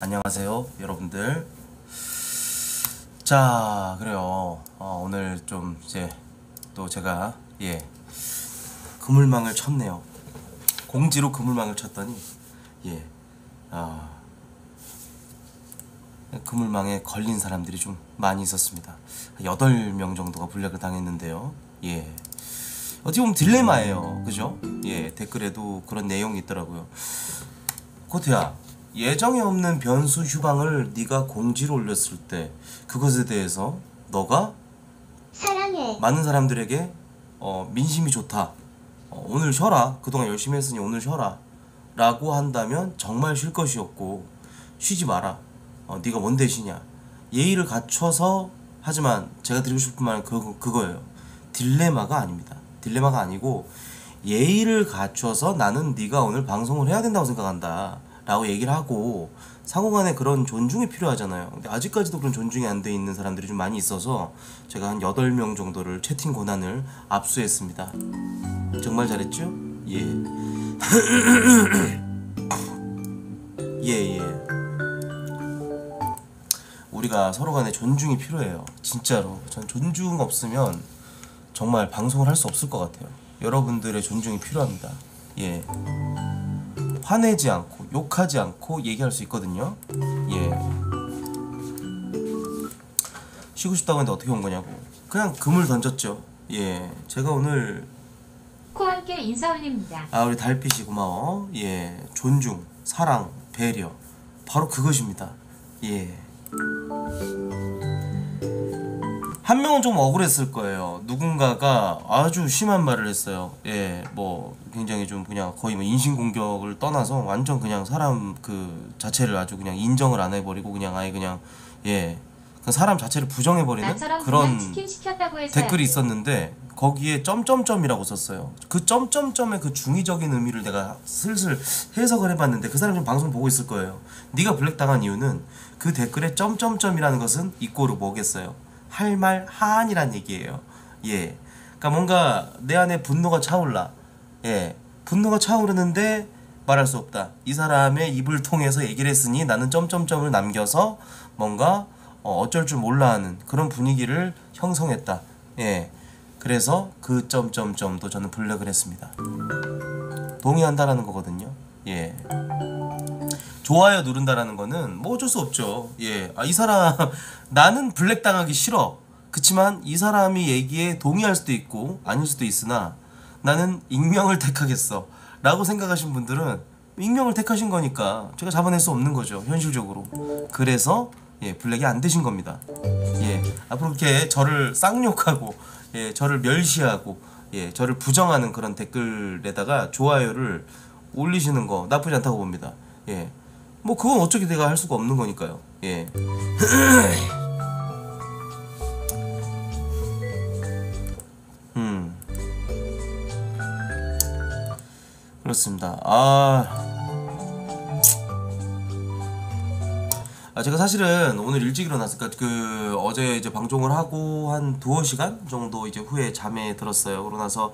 안녕하세요 여러분들. 자, 그래요. 오늘 좀 이제 또 제가 그물망을 쳤네요. 공지로 그물망을 쳤더니 그물망에 걸린 사람들이 좀 많이 있었습니다. 8명 정도가 불략을 당했는데요. 어떻게 보면 딜레마예요, 그죠? 댓글에도 그런 내용이 있더라고요. 코트야, 예정에 없는 변수 휴방을 네가 공지로 올렸을 때 그것에 대해서 너가 사랑해, 많은 사람들에게 민심이 좋다, 오늘 쉬어라, 그동안 열심히 했으니 오늘 쉬어라 라고 한다면 정말 쉴 것이 없고 쉬지 마라. 네가 뭔 대시냐, 예의를 갖춰서. 하지만 제가 드리고 싶은 말은 그거예요. 딜레마가 아닙니다. 딜레마가 아니고 예의를 갖춰서 나는 네가 오늘 방송을 해야 된다고 생각한다 라고 얘기를 하고, 상호간에 그런 존중이 필요하잖아요. 근데 아직까지도 그런 존중이 안 돼 있는 사람들이 좀 많이 있어서 제가 한 8명 정도를 채팅 권한을 압수했습니다. 정말 잘했죠? 우리가 서로 간에 존중이 필요해요, 진짜로. 전 존중 없으면 정말 방송을 할 수 없을 것 같아요. 여러분들의 존중이 필요합니다. 화내지 않고 욕하지 않고 얘기할 수 있거든요. 쉬고 싶다고 했는데 어떻게 온 거냐고. 그냥 그물 던졌죠. 제가 오늘 코함께 인사 올립니다. 아, 우리 달빛이 고마워. 존중, 사랑, 배려, 바로 그것입니다. 한 명은 좀 억울했을 거예요. 누군가가 아주 심한 말을 했어요. 굉장히 좀 그냥 거의 뭐 인신공격을 떠나서 완전 그냥 사람 그 자체를 아주 그냥 인정을 안 해버리고 그냥 아예 그냥 그냥 사람 자체를 부정해버리는 그런 댓글이 있었는데, 거기에 점점점이라고 썼어요. 그 점점점의 그 중의적인 의미를 내가 슬슬 해석을 해봤는데, 그 사람 지금 방송 보고 있을 거예요. 네가 블랙당한 이유는 그 댓글에 점점점이라는 것은 이꼬르 뭐겠어요? 할 말 하한이란 얘기예요. 그러니까 뭔가 내 안에 분노가 차올라. 분노가 차오르는데 말할 수 없다. 이 사람의 입을 통해서 얘기를 했으니 나는 점점점을 남겨서 뭔가 어쩔 줄 몰라 하는 그런 분위기를 형성했다. 그래서 그 점점점도 저는 블랙을 했습니다. 동의한다라는 거거든요. 좋아요 누른다라는 거는 뭐 어쩔 수 없죠. 이 사람 나는 블랙 당하기 싫어. 그치만 이 사람이 얘기에 동의할 수도 있고 아닐 수도 있으나 나는 익명을 택하겠어 라고 생각하신 분들은 익명을 택하신 거니까 제가 잡아낼 수 없는 거죠, 현실적으로. 그래서 블랙이 안 되신 겁니다. 앞으로 이렇게 저를 쌍욕하고 저를 멸시하고 저를 부정하는 그런 댓글에다가 좋아요를 올리시는 거 나쁘지 않다고 봅니다. 뭐 그건 어차피 내가 할 수가 없는 거니까요. 그렇습니다. 제가 사실은 오늘 일찍 일어났으니까 어제 이제 방송을 하고 한 2~5시간 정도 이제 후에 잠에 들었어요. 그러고 나서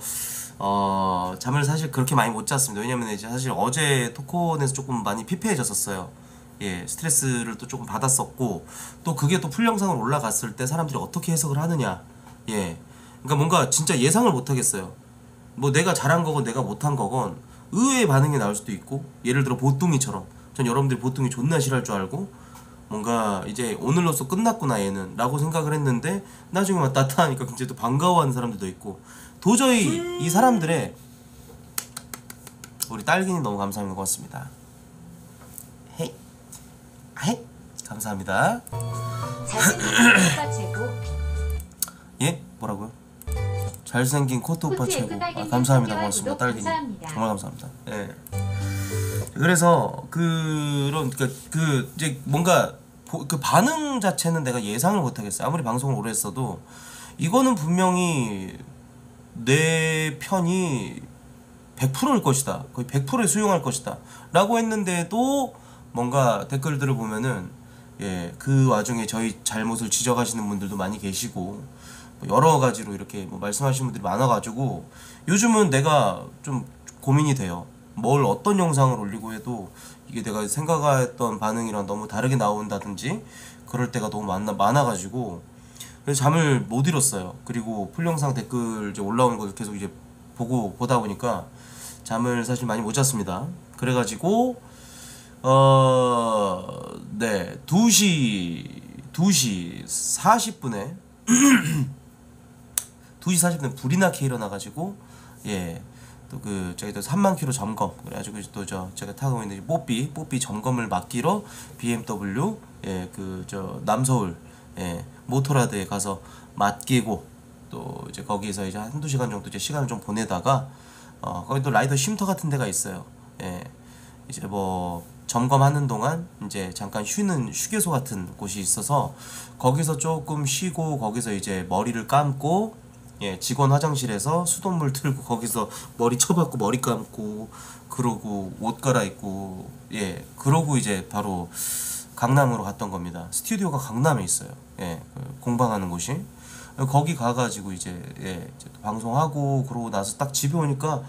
잠을 사실 그렇게 많이 못 잤습니다. 왜냐면 이제 사실 어제 토콘에서 조금 많이 피폐해졌었어요. 스트레스를 또 조금 받았었고, 또 그게 또 풀 영상으로 올라갔을 때 사람들이 어떻게 해석을 하느냐. 그러니까 뭔가 진짜 예상을 못 하겠어요. 뭐 내가 잘한 거건 내가 못한 거건 의외의 반응이 나올 수도 있고, 예를 들어 보뚱이처럼 전 여러분들이 보뚱이 존나 싫어할 줄 알고 뭔가 이제 오늘로써 끝났구나 얘는 라고 생각을 했는데, 나중에 막 따뜻하니까 굉장히 또 반가워하는 사람들도 있고, 도저히 이 사람들의 우리 딸기님 너무 감사한 것 같습니다. 헤이 헤이 감사합니다. 잘생긴 코트 오빠 최고. 뭐라고요? 잘생긴 코트 오빠 최고. 감사합니다. 고맙습니다, 딸기님. 정말 감사합니다. 그래서 그 반응 자체는 내가 예상을 못하겠어요. 아무리 방송을 오래 했어도 이거는 분명히 내 편이 100%일 것이다, 거의 100%에 수용할 것이다 라고 했는데도 뭔가 댓글들을 보면은 그 와중에 저희 잘못을 지적하시는 분들도 많이 계시고, 여러 가지로 이렇게 말씀하시는 분들이 많아가지고 요즘은 내가 좀 고민이 돼요. 뭘 어떤 영상을 올리고 해도 이게 내가 생각했던 반응이랑 너무 다르게 나온다든지 그럴 때가 너무 많아가지고 그래서 잠을 못 이뤘어요. 그리고 풀영상 댓글 이제 올라오는 걸 계속 이제 보다 보니까 잠을 사실 많이 못 잤습니다. 그래가지고 네 2시 40분에 2시 40분에 불이 나게 일어나가지고 예 또 그 저희 또 3만 km 점검 그래가지고 또 저 제가 타고 있는 뽀삐 점검을 맡기러 BMW 예 그 저 남서울 예 모토라드에 가서 맡기고 또 이제 거기서 이제 한두 시간 정도 이제 시간을 좀 보내다가 거기 또 라이더 쉼터 같은 데가 있어요. 예 이제 뭐 점검하는 동안 이제 잠깐 쉬는 휴게소 같은 곳이 있어서 거기서 조금 쉬고 거기서 이제 머리를 감고 예 직원 화장실에서 수돗물 틀고 거기서 머리 쳐박고 머리 감고 그러고 옷 갈아입고 예 그러고 이제 바로 강남으로 갔던 겁니다. 스튜디오가 강남에 있어요. 예 공방하는 곳이 거기 가가지고 이제 예 이제 방송하고 그러고 나서 딱 집에 오니까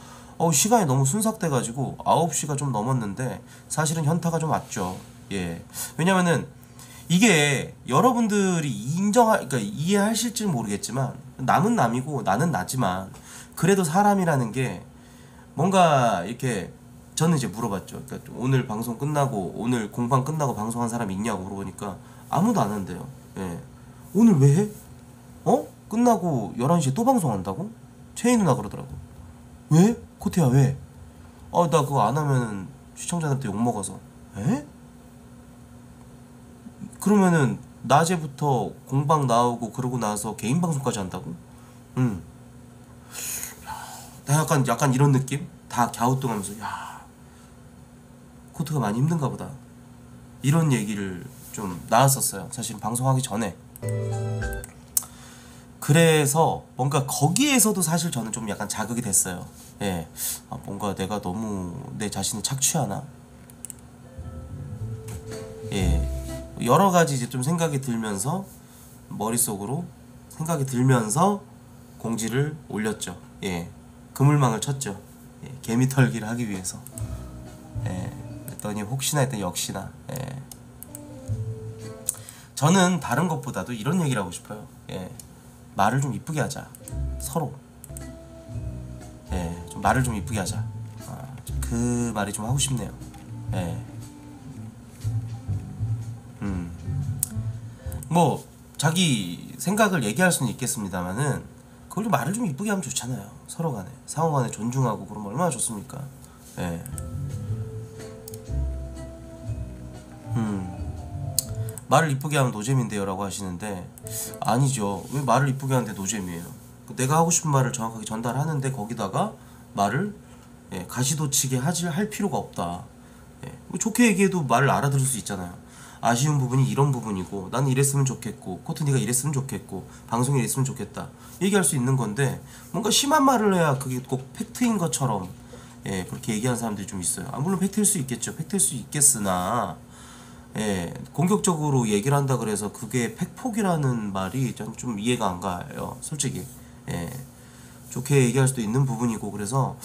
시간이 너무 순삭돼가지고 9시가 좀 넘었는데 사실은 현타가 좀 왔죠. 예 왜냐면은 이게 여러분들이 그러니까 이해하실지는 모르겠지만 남은 남이고 나는 나지만 그래도 사람이라는 게 뭔가 이렇게 저는 이제 물어봤죠. 그러니까 오늘 방송 끝나고 오늘 공방 끝나고 방송한 사람 있냐고 물어보니까 아무도 안 한대요. 예 오늘 왜 해? 끝나고 11시에 또 방송한다고? 최희 누나 그러더라고. 왜? 코트야 왜? 나 그거 안 하면은 시청자들한테 욕먹어서. 에? 그러면은 낮에부터 공방 나오고 그러고 나서 개인 방송까지 한다고? 응. 나 약간 이런 느낌? 다 갸우뚱하면서 야 코트가 많이 힘든가 보다 이런 얘기를 좀 나왔었어요. 사실 방송하기 전에. 그래서 뭔가 거기에서도 사실 저는 좀 약간 자극이 됐어요. 예, 뭔가 내가 너무 내 자신을 착취하나? 예, 여러 가지 이제 좀 생각이 들면서 머릿속으로 생각이 들면서 공지를 올렸죠. 예, 그물망을 쳤죠. 예, 개미털기를 하기 위해서. 예, 그랬더니 혹시나 했더니 역시나. 예, 저는 다른 것보다도 이런 얘기를 하고 싶어요. 예. 말을 좀 이쁘게 하자 서로. 예, 좀 말을 좀 이쁘게 하자. 그 말이 좀 하고 싶네요. 예. 뭐 자기 생각을 얘기할 수는 있겠습니다만은 그걸 좀 말을 좀 이쁘게 하면 좋잖아요. 서로 간에 상호 간에 존중하고 그러면 얼마나 좋습니까. 예. 말을 이쁘게 하면 노잼인데요 라고 하시는데 아니죠. 왜 말을 이쁘게 하는데 노잼이에요. 내가 하고 싶은 말을 정확하게 전달하는데 거기다가 말을 예, 가시도치게 할 필요가 없다. 예, 좋게 얘기해도 말을 알아들을 수 있잖아요. 아쉬운 부분이 이런 부분이고 나는 이랬으면 좋겠고 코트 니가 이랬으면 좋겠고 방송이 이랬으면 좋겠다 얘기할 수 있는 건데 뭔가 심한 말을 해야 그게 꼭 팩트인 것처럼 예, 그렇게 얘기하는 사람들이 좀 있어요. 물론 팩트일 수 있겠죠. 팩트일 수 있겠으나 예, 공격적으로 얘기를 한다 그래서 그게 팩폭이라는 말이 좀 이해가 안 가요. 솔직히. 예. 좋게 얘기할 수도 있는 부분이고 그래서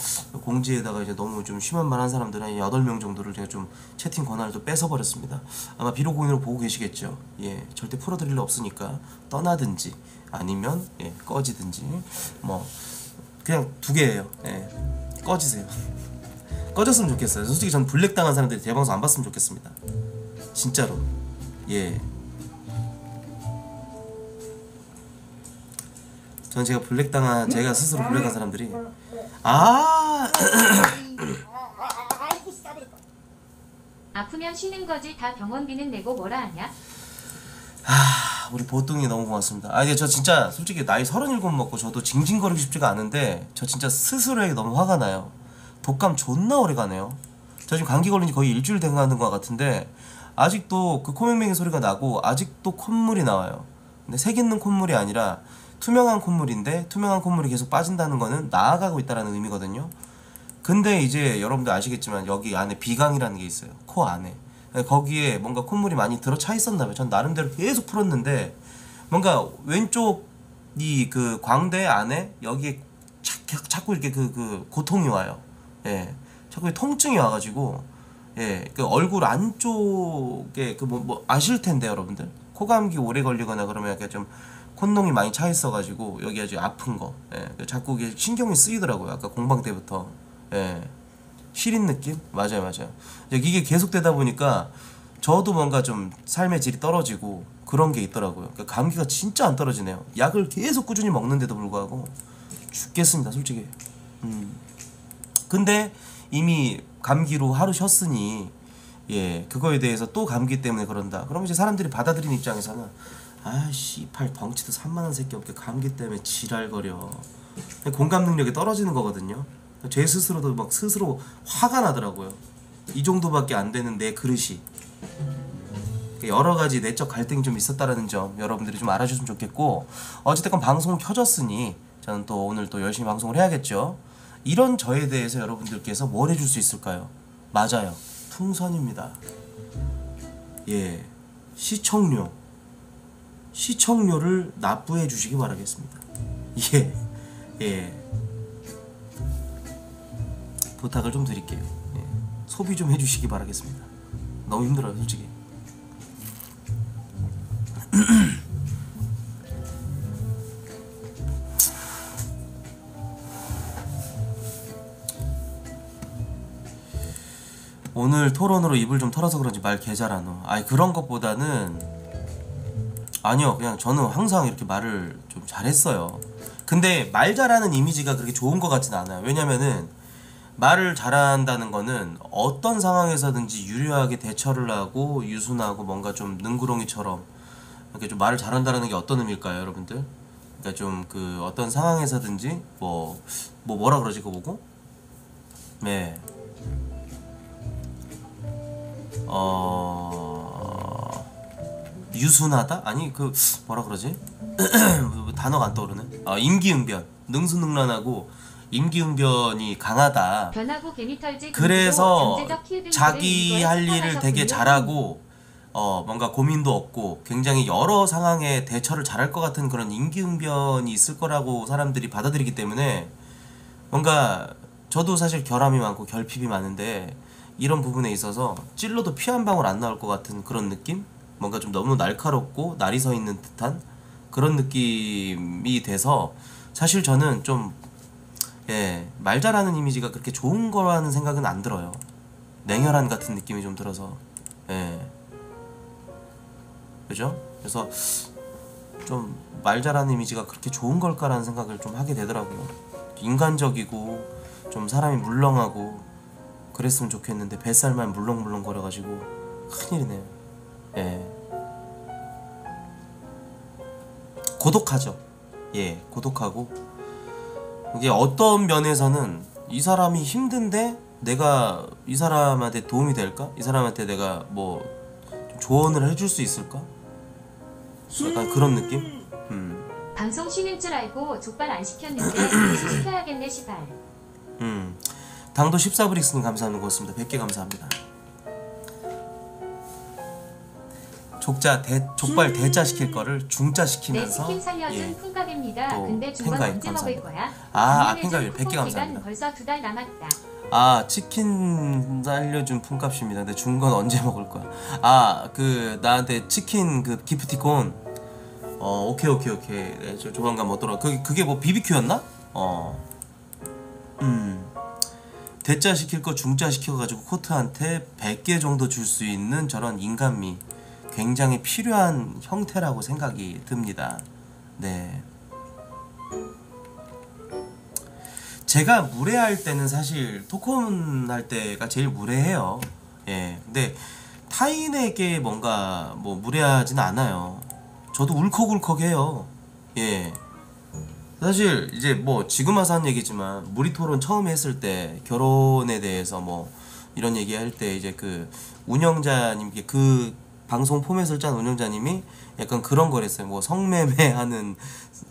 공지에다가 이제 너무 좀 심한 말 한 사람들 한 8명 정도를 제가 좀 채팅 권한을 또 뺏어버렸습니다. 아마 비로고인으로 보고 계시겠죠. 예. 절대 풀어드릴 일 없으니까 떠나든지 아니면 예, 꺼지든지 뭐 그냥 2개예요. 예. 꺼지세요. 꺼졌으면 좋겠어요. 솔직히 전 블랙 당한 사람들이 대방송 안 봤으면 좋겠습니다. 진짜로. 예. 전 제가 블랙당한 제가 스스로 블랙한 사람들이 아프면 쉬는 거지 다 병원비는 내고 뭐라 하냐? 우리 보통이 너무 고맙습니다. 이게 저 진짜 솔직히 나이 37 먹고 저도 징징거리고 싶지가 않은데 저 진짜 스스로에게 너무 화가 나요. 독감 존나 오래 가네요. 저 지금 감기 걸린 지 거의 일주일 된 거 하는 것 같은데 아직도 그 코맹맹이 소리가 나고 아직도 콧물이 나와요. 근데 색 있는 콧물이 아니라 투명한 콧물인데 투명한 콧물이 계속 빠진다는 거는 나아가고 있다는 의미거든요. 근데 이제 여러분들 아시겠지만 여기 안에 비강이라는 게 있어요. 코 안에. 거기에 뭔가 콧물이 많이 들어차 있었나 봐요. 전 나름대로 계속 풀었는데 뭔가 왼쪽 이 그 광대 안에 여기에 자꾸 이렇게 고통이 와요. 예. 자꾸 통증이 와가지고, 예, 그 얼굴 안쪽에 그 뭐 아실 텐데 여러분들, 코 감기 오래 걸리거나 그러면 약간 좀 콧농이 많이 차 있어가지고 여기 아주 아픈 거, 예, 자꾸 이게 신경이 쓰이더라고요. 아까 공방 때부터, 예, 시린 느낌? 맞아요, 맞아요. 이게 계속 되다 보니까 저도 뭔가 좀 삶의 질이 떨어지고 그런 게 있더라고요. 그러니까 감기가 진짜 안 떨어지네요. 약을 계속 꾸준히 먹는데도 불구하고 죽겠습니다, 솔직히. 근데 이미 감기로 하루 쉬었으니, 예, 그거에 대해서 또 감기 때문에 그런다. 그럼 이제 사람들이 받아들인 입장에서는 아씨, 팔 덩치도 산만한 새끼 없게 감기 때문에 지랄거려. 공감 능력이 떨어지는 거거든요. 제 스스로도 막 스스로 화가 나더라고요. 이 정도밖에 안 되는 내 그릇이. 여러 가지 내적 갈등이 좀 있었다라는 점 여러분들이 좀 알아주셨으면 좋겠고, 어쨌든 방송 켜졌으니 저는 또 오늘 또 열심히 방송을 해야겠죠. 이런 저에 대해서 여러분들께서 뭘 해줄 수 있을까요? 맞아요, 풍선입니다. 예, 시청료를 납부해 주시기 바라겠습니다. 예, 예, 부탁을 좀 드릴게요. 예. 소비 좀 해주시기 바라겠습니다. 너무 힘들어요, 솔직히. 오늘 토론으로 입을 좀 털어서 그런지 말 개 잘 안 오. 아니, 그런 것보다는 아니요, 그냥 저는 항상 이렇게 말을 좀 잘했어요. 근데 말 잘하는 이미지가 그렇게 좋은 것 같진 않아요. 왜냐면은 말을 잘한다는 거는 어떤 상황에서든지 유려하게 대처를 하고 유순하고 뭔가 좀 능구렁이처럼 이렇게 좀 말을 잘한다는 게 어떤 의미일까요, 여러분들? 그러니까 좀 그 어떤 상황에서든지 뭐라 그러지 그거 보고? 네. 유순하다? 아니 그 뭐라 그러지? 단어가 안 떠오르네. 아, 임기응변, 능수능란하고 임기응변이 강하다. 그래서 자기 할 일을 되게 잘하고, 뭔가 고민도 없고 굉장히 여러 상황에 대처를 잘할 것 같은 그런 임기응변이 있을 거라고 사람들이 받아들이기 때문에, 뭔가 저도 사실 결함이 많고 결핍이 많은데 이런 부분에 있어서 찔러도 피 한 방울 안 나올 것 같은 그런 느낌? 뭔가 좀 너무 날카롭고 날이 서 있는 듯한 그런 느낌이 돼서, 사실 저는 좀, 예, 말 잘하는 이미지가 그렇게 좋은 거라는 생각은 안 들어요. 냉혈한 같은 느낌이 좀 들어서, 예, 그죠? 그래서 좀 말 잘하는 이미지가 그렇게 좋은 걸까라는 생각을 좀 하게 되더라고요. 인간적이고 좀 사람이 물렁하고 그랬으면 좋겠는데 뱃살만 물렁물렁 거려가지고 큰일이네요. 예, 고독하죠. 예, 고독하고, 이게 어떤 면에서는 이 사람이 힘든데 내가 이 사람한테 도움이 될까? 이 사람한테 내가 뭐 조언을 해줄 수 있을까? 약간 그런 느낌? 방송 쉬는 줄 알고 족발 안 시켰는데 시켜야겠네 시발. 당도 14브릭스님 감사하는 것 같습니다. 100개 감사합니다. 족발 대자 시킬 거를 중자 시키면서 내 치킨 살려준 풍갑입니다. 예, 근데 중간 언제 먹을 거야? 아, 풍갑이 100개 감사합니다. 벌써 2달 남았다. 아, 치킨 살려준 풍갑입니다. 근데 중간 언제 먹을 거야? 아, 그 나한테 치킨 그 기프티콘. 오케이. 네, 저 조만간 먹더라. 그게 뭐 BBQ였나? 대짜 시킬 거 중짜 시켜가지고 코트한테 100개 정도 줄 수 있는 저런 인간미, 굉장히 필요한 형태라고 생각이 듭니다. 네, 제가 무례할 때는 사실 토크온 할 때가 제일 무례해요. 예, 근데 타인에게 뭔가 뭐 무례하진 않아요. 저도 울컥울컥해요. 예, 사실 이제 뭐 지금 와서 한 얘기지만 무리토론 처음에 했을 때 결혼에 대해서 뭐 이런 얘기 할 때 이제 그 운영자님께, 그 방송 포맷을 짠 운영자님이 약간 그런 걸 했어요. 뭐 성매매하는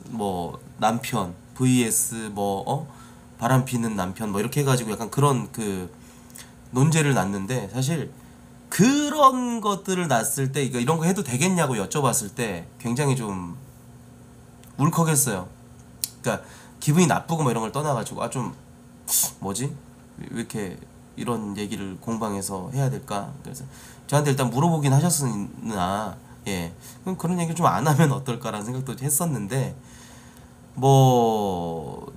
뭐 남편 vs 뭐 바람피는 남편 뭐 이렇게 해가지고 약간 그런 그 논제를 놨는데, 사실 그런 것들을 놨을 때 이런 거 해도 되겠냐고 여쭤봤을 때 굉장히 좀 울컥했어요. 그러니까 기분이 나쁘고 뭐 이런 걸 떠나가지고, 아 좀 뭐지? 왜 이렇게 이런 얘기를 공방에서 해야 될까? 그래서 저한테 일단 물어보긴 하셨으나, 예, 그럼 그런 얘기를 좀 안 하면 어떨까라는 생각도 했었는데, 뭐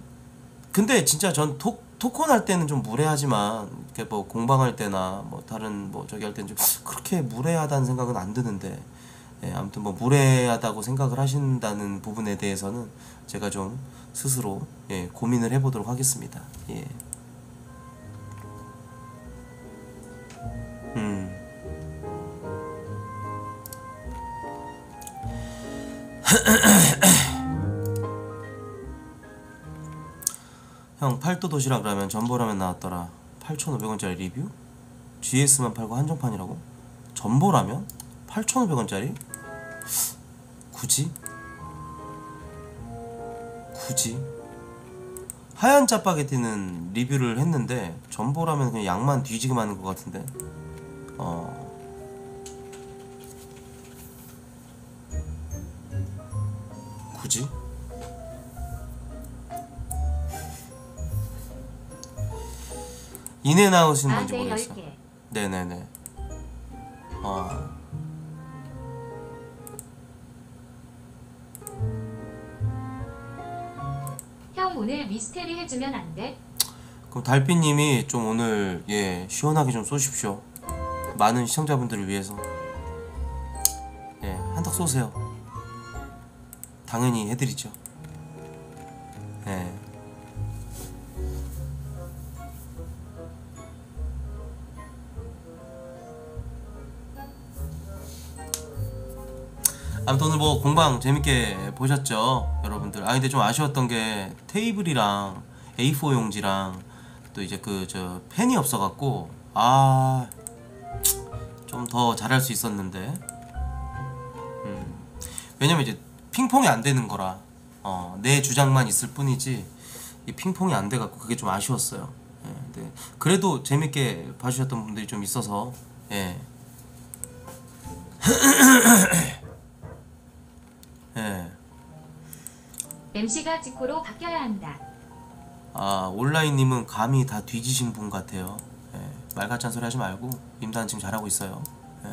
근데 진짜 전 토콘 할 때는 좀 무례하지만, 이렇게 뭐 공방할 때나 뭐 다른 뭐 저기 할 때는 좀 그렇게 무례하다는 생각은 안 드는데, 예, 아무튼 뭐 무례하다고 생각을 하신다는 부분에 대해서는 제가 좀 스스로, 예, 고민을 해보도록 하겠습니다. 예. 형, 팔도 도시락 라면 전보라면 나왔더라. 8,500원짜리 리뷰? GS만 팔고 한정판이라고? 전보라면? 8,500원짜리? 굳이? 하얀 짜파게티는 리뷰를 했는데 전보라면 그냥 양만 뒤지게 많은 것 같은데. 굳이? 인에 나오신 뭔지 모르겠어. 네네네. 형, 오늘 미스테리 해주면 안 돼? 그럼 달빛님이 좀 오늘, 예, 시원하게 좀 쏘십시오. 많은 시청자분들을 위해서, 예, 한턱 쏘세요. 당연히 해드리죠. 예. 아무튼 오늘 뭐 공방 재밌게 보셨죠, 여러분들? 아 근데 좀 아쉬웠던 게 테이블이랑 A4 용지랑 또 이제 그 저 펜이 없어갖고, 아, 좀 더 잘할 수 있었는데. 왜냐면 이제 핑퐁이 안 되는 거라, 내 주장만 있을 뿐이지 이 핑퐁이 안 돼갖고 그게 좀 아쉬웠어요. 예, 근데 그래도 재밌게 봐주셨던 분들이 좀 있어서, 예. 예. MC가 지코로 바뀌어야 한다. 아, 온라인님은 감이 다 뒤지신 분 같아요. 예. 말 같지 않은 소리 하지 말고 임단 지금 잘하고 있어요. 예.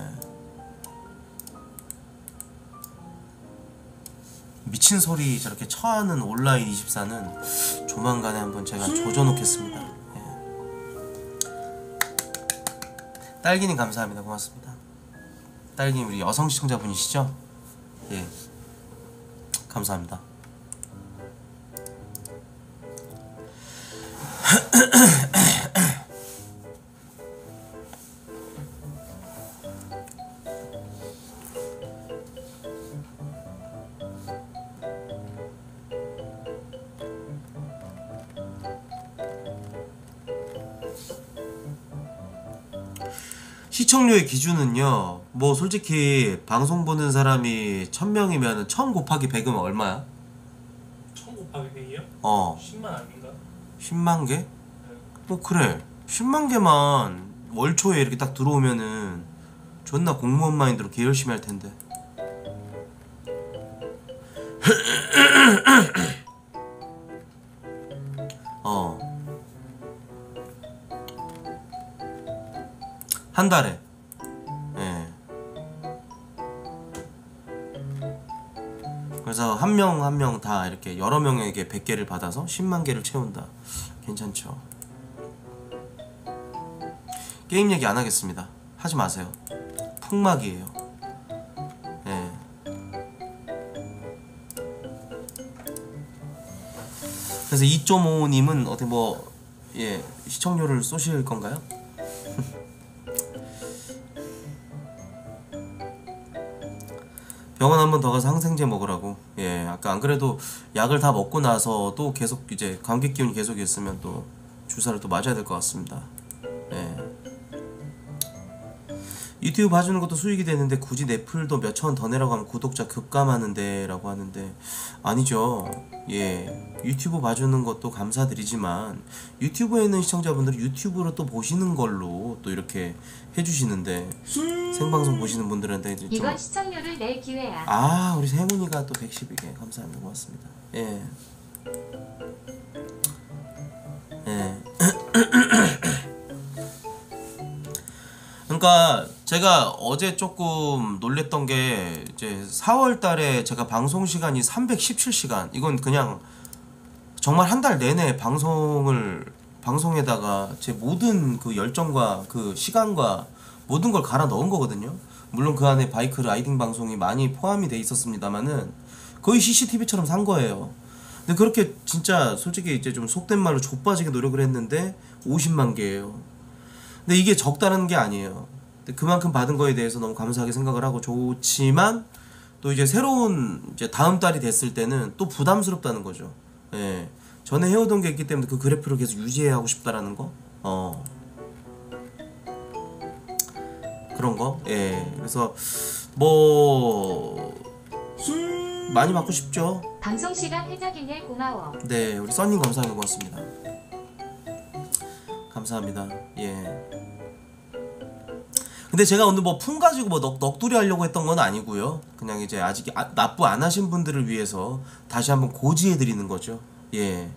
미친 소리 저렇게 처하는 온라인 24는 조만간에 한번 제가 조져놓겠습니다. 예. 딸기님 감사합니다. 고맙습니다. 딸기님 우리 여성 시청자분이시죠? 예. 감사합니다. 시청료의 기준은요, 뭐 솔직히 방송 보는 사람이 1000명이면 1000 곱하기 100이면 얼마야? 1000 곱하기 100이요? 10만 아닌가? 10만 개? 네. 뭐 그래, 10만 개만 월초에 이렇게 딱 들어오면은 존나 공무원 마인드로 개 열심히 할 텐데. 한 달에, 예. 그래서 한 명 한 명 다 이렇게 여러 명에게 100개를 받아서 10만 개를 채운다. 괜찮죠? 게임 얘기 안 하겠습니다. 하지 마세요. 풍막이에요. 예. 그래서 2.5님은 어떻게 뭐, 예, 시청료를 쏘실 건가요? 병원 한 번 더 가서 항생제 먹으라고. 예, 아까 안 그래도 약을 다 먹고 나서 또 계속 이제 감기 기운이 계속 있으면 또 주사를 또 맞아야 될 것 같습니다. 예. 유튜브 봐주는 것도 수익이 되는데 굳이 넷플도 몇 천 원 더 내라고 하면 구독자 급감하는데 라고 하는데, 아니죠. 예, 유튜브 봐주는 것도 감사드리지만 유튜브에 있는 시청자분들이 유튜브로 또 보시는 걸로 또 이렇게 해주시는데, 생방송 보시는 분들한테 좀, 이건 시청료를 낼 기회야. 아, 우리 세훈이가 또 112개 감사합니다. 고맙습니다. 예. 예. 그러니까 제가 어제 조금 놀랬던 게 이제 4월 달에 제가 방송 시간이 317시간, 이건 그냥 정말 한 달 내내 방송에다가 제 모든 그 열정과 그 시간과 모든 걸 갈아 넣은 거거든요. 물론 그 안에 바이크 라이딩 방송이 많이 포함이 돼 있었습니다만은 거의 CCTV처럼 산 거예요. 근데 그렇게 진짜 솔직히 이제 좀 속된 말로 좆빠지게 노력을 했는데 50만 개예요. 근데 이게 적다는 게 아니에요. 근데 그만큼 받은 거에 대해서 너무 감사하게 생각을 하고 좋지만 또 이제 새로운 이제 다음 달이 됐을 때는 또 부담스럽다는 거죠. 예. 전에 해오던 게 있기 때문에 그 그래프를 계속 유지해야 하고 싶다라는 거? 그런 거? 예. 그래서 뭐 많이 받고 싶죠. 방송시간 해적이네, 고마워. 네, 우리 써님 감사하게 고맙습니다. 감사합니다. 예. 근데 제가 오늘 뭐 품 가지고 뭐 넋두리 하려고 했던 건 아니고요. 그냥 이제 아직 납부 안 하신 분들을 위해서 다시 한번 고지해 드리는 거죠. 예.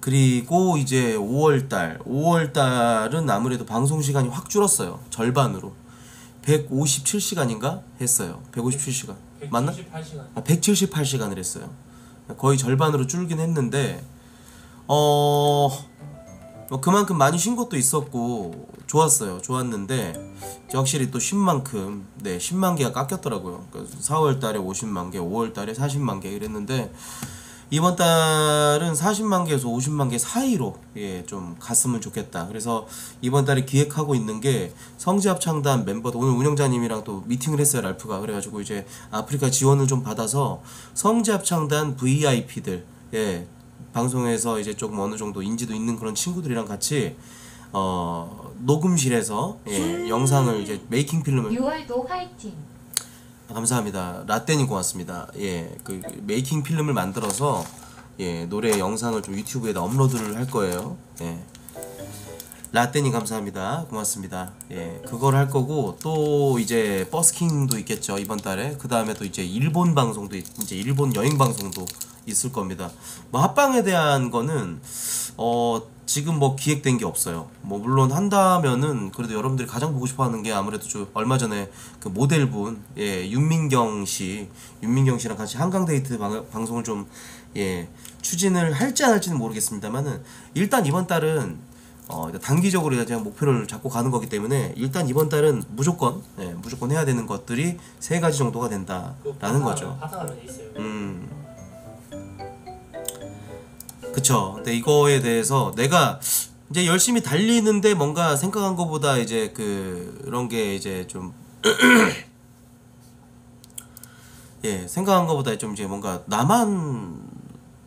그리고 이제 5월달은 아무래도 방송 시간이 확 줄었어요. 절반으로. 157시간인가 했어요. 157시간. 맞나? 178시간. 178시간을 했어요. 거의 절반으로 줄긴 했는데 뭐 그만큼 많이 쉰 것도 있었고 좋았어요. 좋았는데 확실히 또 10만큼 네 10만 개가 깎였더라고요. 그러니까 4월 달에 50만 개, 5월 달에 40만 개 이랬는데 이번 달은 40만 개에서 50만 개 사이로 예, 좀 갔으면 좋겠다. 그래서 이번 달에 기획하고 있는 게 성지합창단 멤버들, 오늘 운영자님이랑 또 미팅을 했어요. 랄프가. 그래가지고 이제 아프리카 지원을 좀 받아서 성지합창단 VIP들 예, 방송에서 이제 조금 어느 정도 인지도 있는 그런 친구들이랑 같이 녹음실에서 예, 영상을 이제 메이킹 필름을 6월도 화이팅. 감사합니다. 라떼님 고맙습니다. 예, 그 메이킹 필름을 만들어서 예, 노래 영상을 좀 유튜브에다 업로드를 할 거예요. 예. 라떼님 감사합니다. 고맙습니다. 예, 그걸 할 거고 또 이제 버스킹도 있겠죠. 이번 달에. 그 다음에 또 이제 일본 방송도 이제 일본 여행 방송도 있을 겁니다. 뭐 합방에 대한 거는 지금 뭐 기획된 게 없어요. 뭐 물론 한다면은 그래도 여러분들이 가장 보고 싶어하는 게 아무래도 좀 얼마 전에 그 모델분 예 윤민경 씨랑 같이 한강 데이트 방송을 좀 예 추진을 할지 안 할지는 모르겠습니다만은 일단 이번 달은 단기적으로 제가 목표를 잡고 가는 거기 때문에 일단 이번 달은 무조건 예 무조건 해야 되는 것들이 3가지 정도가 된다라는 거죠. 그쵸. 근데 이거에 대해서 내가 이제 열심히 달리는데 뭔가 생각한 것보다 이제 그런 게 이제 좀 예, 생각한 것보다 좀 이제 뭔가 나만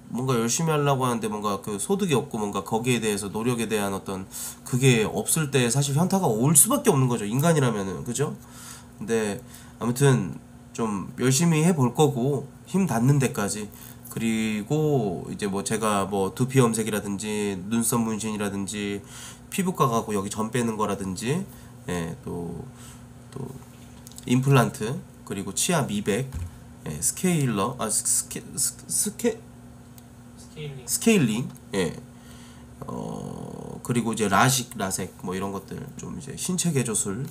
뭔가 열심히 하려고 하는데 뭔가 그 소득이 없고 뭔가 거기에 대해서 노력에 대한 어떤 그게 없을 때 사실 현타가 올 수밖에 없는 거죠. 인간이라면은. 그죠? 근데 아무튼 좀 열심히 해볼 거고 힘 닿는 데까지. 그리고 이제 뭐 제가 뭐 두피 염색이라든지 눈썹 문신이라든지 피부과 가고 여기 점 빼는 거라든지 예, 또 임플란트 그리고 치아 미백 예, 스케일러 스케일링 예. 그리고 이제 라섹 뭐 이런 것들 좀 이제 신체 개조술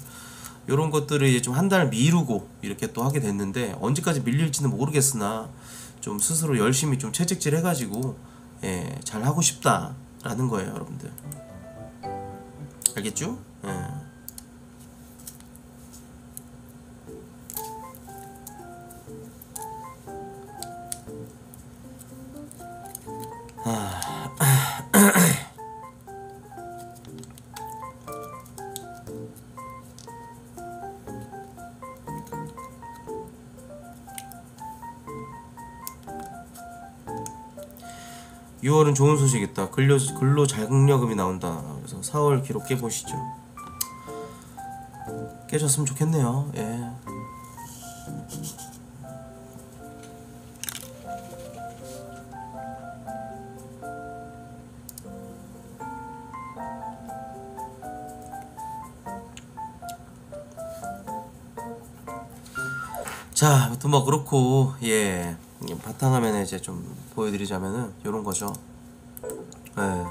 요런 것들을 이제 좀 한 달 미루고 이렇게 또 하게 됐는데 언제까지 밀릴지는 모르겠으나 좀 스스로 열심히 좀 채찍질 해가지고 예, 잘 하고 싶다라는 거예요, 여러분들. 알겠죠? 예. 아, 6월은 좋은 소식 있다. 근로 자격요금이 나온다. 그래서 4월 기록 깨보시죠. 깨졌으면 좋겠네요. 예. 자, 아무튼 뭐 그렇고 예. 바탕화면에 이제 좀 보여드리자면은 요런 거죠. 예.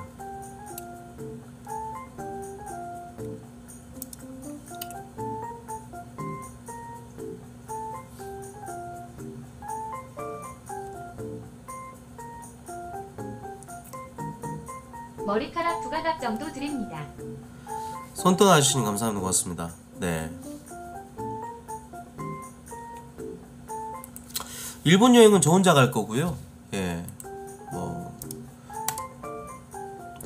머리카락 두가닥 정도 드립니다. 손떠나 주시니 감사합니다. 고맙습니다. 네. 일본 여행은 저 혼자 갈 거고요. 예. 뭐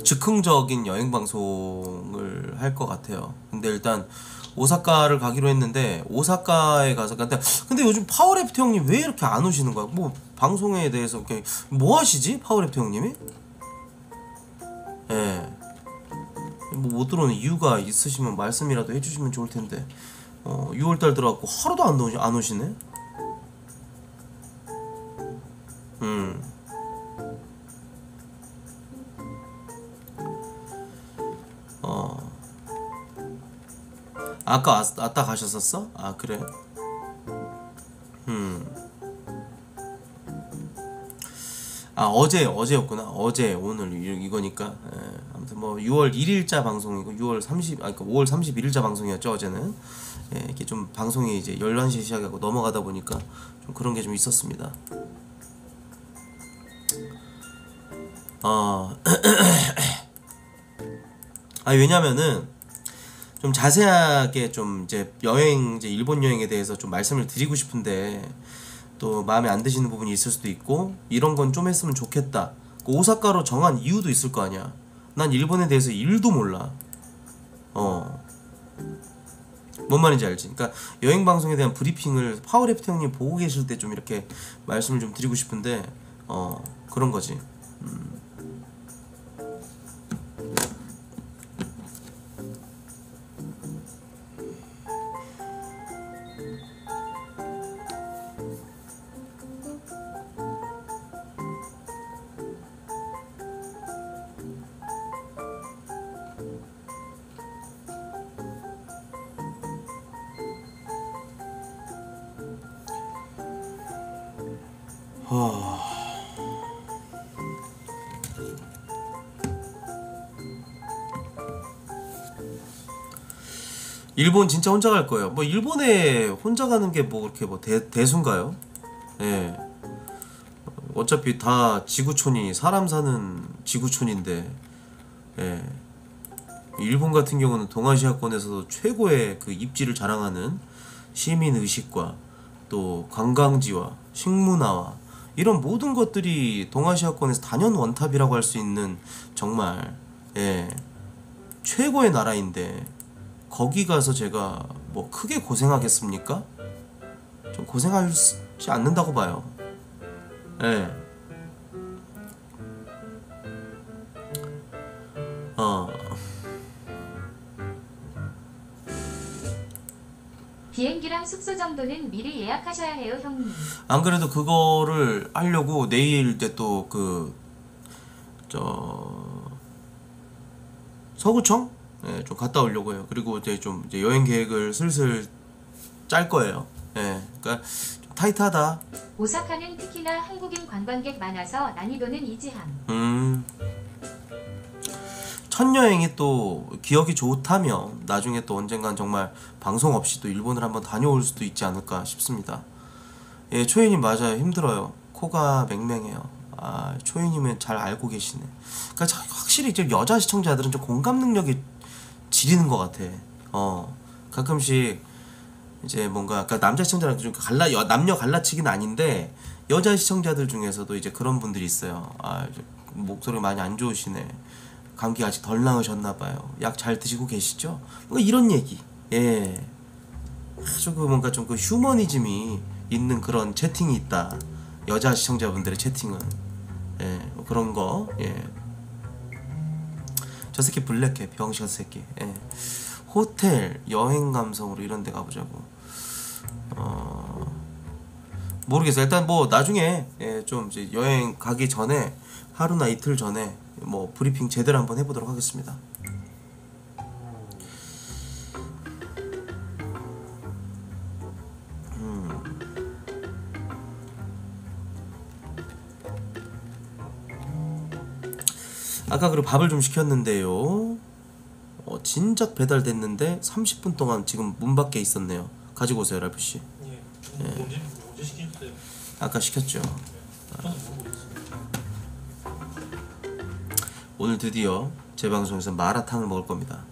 즉흥적인 여행 방송을 할 것 같아요. 근데 일단 오사카를 가기로 했는데 오사카에 가서 근데 요즘 파워랩트 형님 왜 이렇게 안 오시는 거야? 뭐 방송에 대해서 그냥 뭐 하시지? 파워랩트 형님이? 예. 뭐 못 들어오는 이유가 있으시면 말씀이라도 해주시면 좋을 텐데 6월달 들어왔고 하루도 안 오시네? 아까 왔다 가셨었어? 아 그래? 아 어제였구나. 어제 오늘 이거니까. 에, 아무튼 뭐 6월 1일자 방송이고 5월 31일자 방송이었죠 어제는. 에, 이렇게 좀 방송이 이제 11시에 시작하고 넘어가다 보니까 좀 그런 게 좀 있었습니다. 아 왜냐면은 좀 자세하게 좀 이제 일본 여행에 대해서 좀 말씀을 드리고 싶은데 또 마음에 안 드시는 부분이 있을 수도 있고 이런 건 좀 했으면 좋겠다. 그 오사카로 정한 이유도 있을 거 아니야. 난 일본에 대해서 1도 몰라. 뭔 말인지 알지? 그러니까 여행 방송에 대한 브리핑을 파워랩트 형님 보고 계실 때 좀 이렇게 말씀을 좀 드리고 싶은데 그런 거지. 일본 진짜 혼자 갈 거예요. 뭐 일본에 혼자 가는 게 뭐 그렇게 뭐 대수인가요? 예. 어차피 다 지구촌이 사람 사는 지구촌인데, 예. 일본 같은 경우는 동아시아권에서도 최고의 그 입지를 자랑하는 시민 의식과 또 관광지와 식문화와 이런 모든 것들이 동아시아권에서 단연 원탑이라고 할 수 있는 정말 예. 최고의 나라인데. 거기 가서 제가 뭐 크게 고생하겠습니까? 좀 고생하지 않는다고 봐요. 예. 비행기랑 숙소 정도는 미리 예약하셔야 해요, 형님. 안 그래도 그거를 하려고 내일 때 또 서구청? 예, 좀 갔다 오려고 해요. 그리고 이제 좀 이제 여행 계획을 슬슬 짤 거예요. 예, 그러니까 좀 타이트하다. 오사카는 특히나 한국인 관광객 많아서 난이도는 이지함. 첫 여행이 또 기억이 좋다면 나중에 또 언젠간 정말 방송 없이 또 일본을 한번 다녀올 수도 있지 않을까 싶습니다. 예, 초이님 맞아요. 힘들어요. 코가 맹맹해요. 아, 초이님은 잘 알고 계시네. 그러니까 확실히 이제 여자 시청자들은 좀 공감 능력이 지리는 것 같아. 가끔씩 이제 뭔가 그러니까 남자 시청자랑 좀 남녀 갈라치기는 아닌데 여자 시청자들 중에서도 이제 그런 분들이 있어요. 아, 목소리 많이 안 좋으시네. 감기 아직 덜 나으셨나 봐요. 약 잘 드시고 계시죠? 뭔가 이런 얘기. 예. 아주 그 뭔가 좀 그 휴머니즘이 있는 그런 채팅이 있다. 여자 시청자분들의 채팅은. 예, 뭐 그런 거. 예. 저 새끼 블랙해. 병신 새끼. 예. 호텔 여행 감성으로 이런 데 가보자고. 모르겠어요. 일단 뭐 나중에 예, 좀 이제 여행 가기 전에 하루나 이틀 전에 뭐 브리핑 제대로 한번 해보도록 하겠습니다. 아까 그리고 밥을 좀 시켰는데요. 진작 배달됐는데 30분 동안 지금 문 밖에 있었네요. 가지고 오세요, 랄프 씨. 예. 예. 언제 시켰어요? 아까 시켰죠. 네. 아. 오늘 드디어 제 방송에서 마라탕을 먹을 겁니다.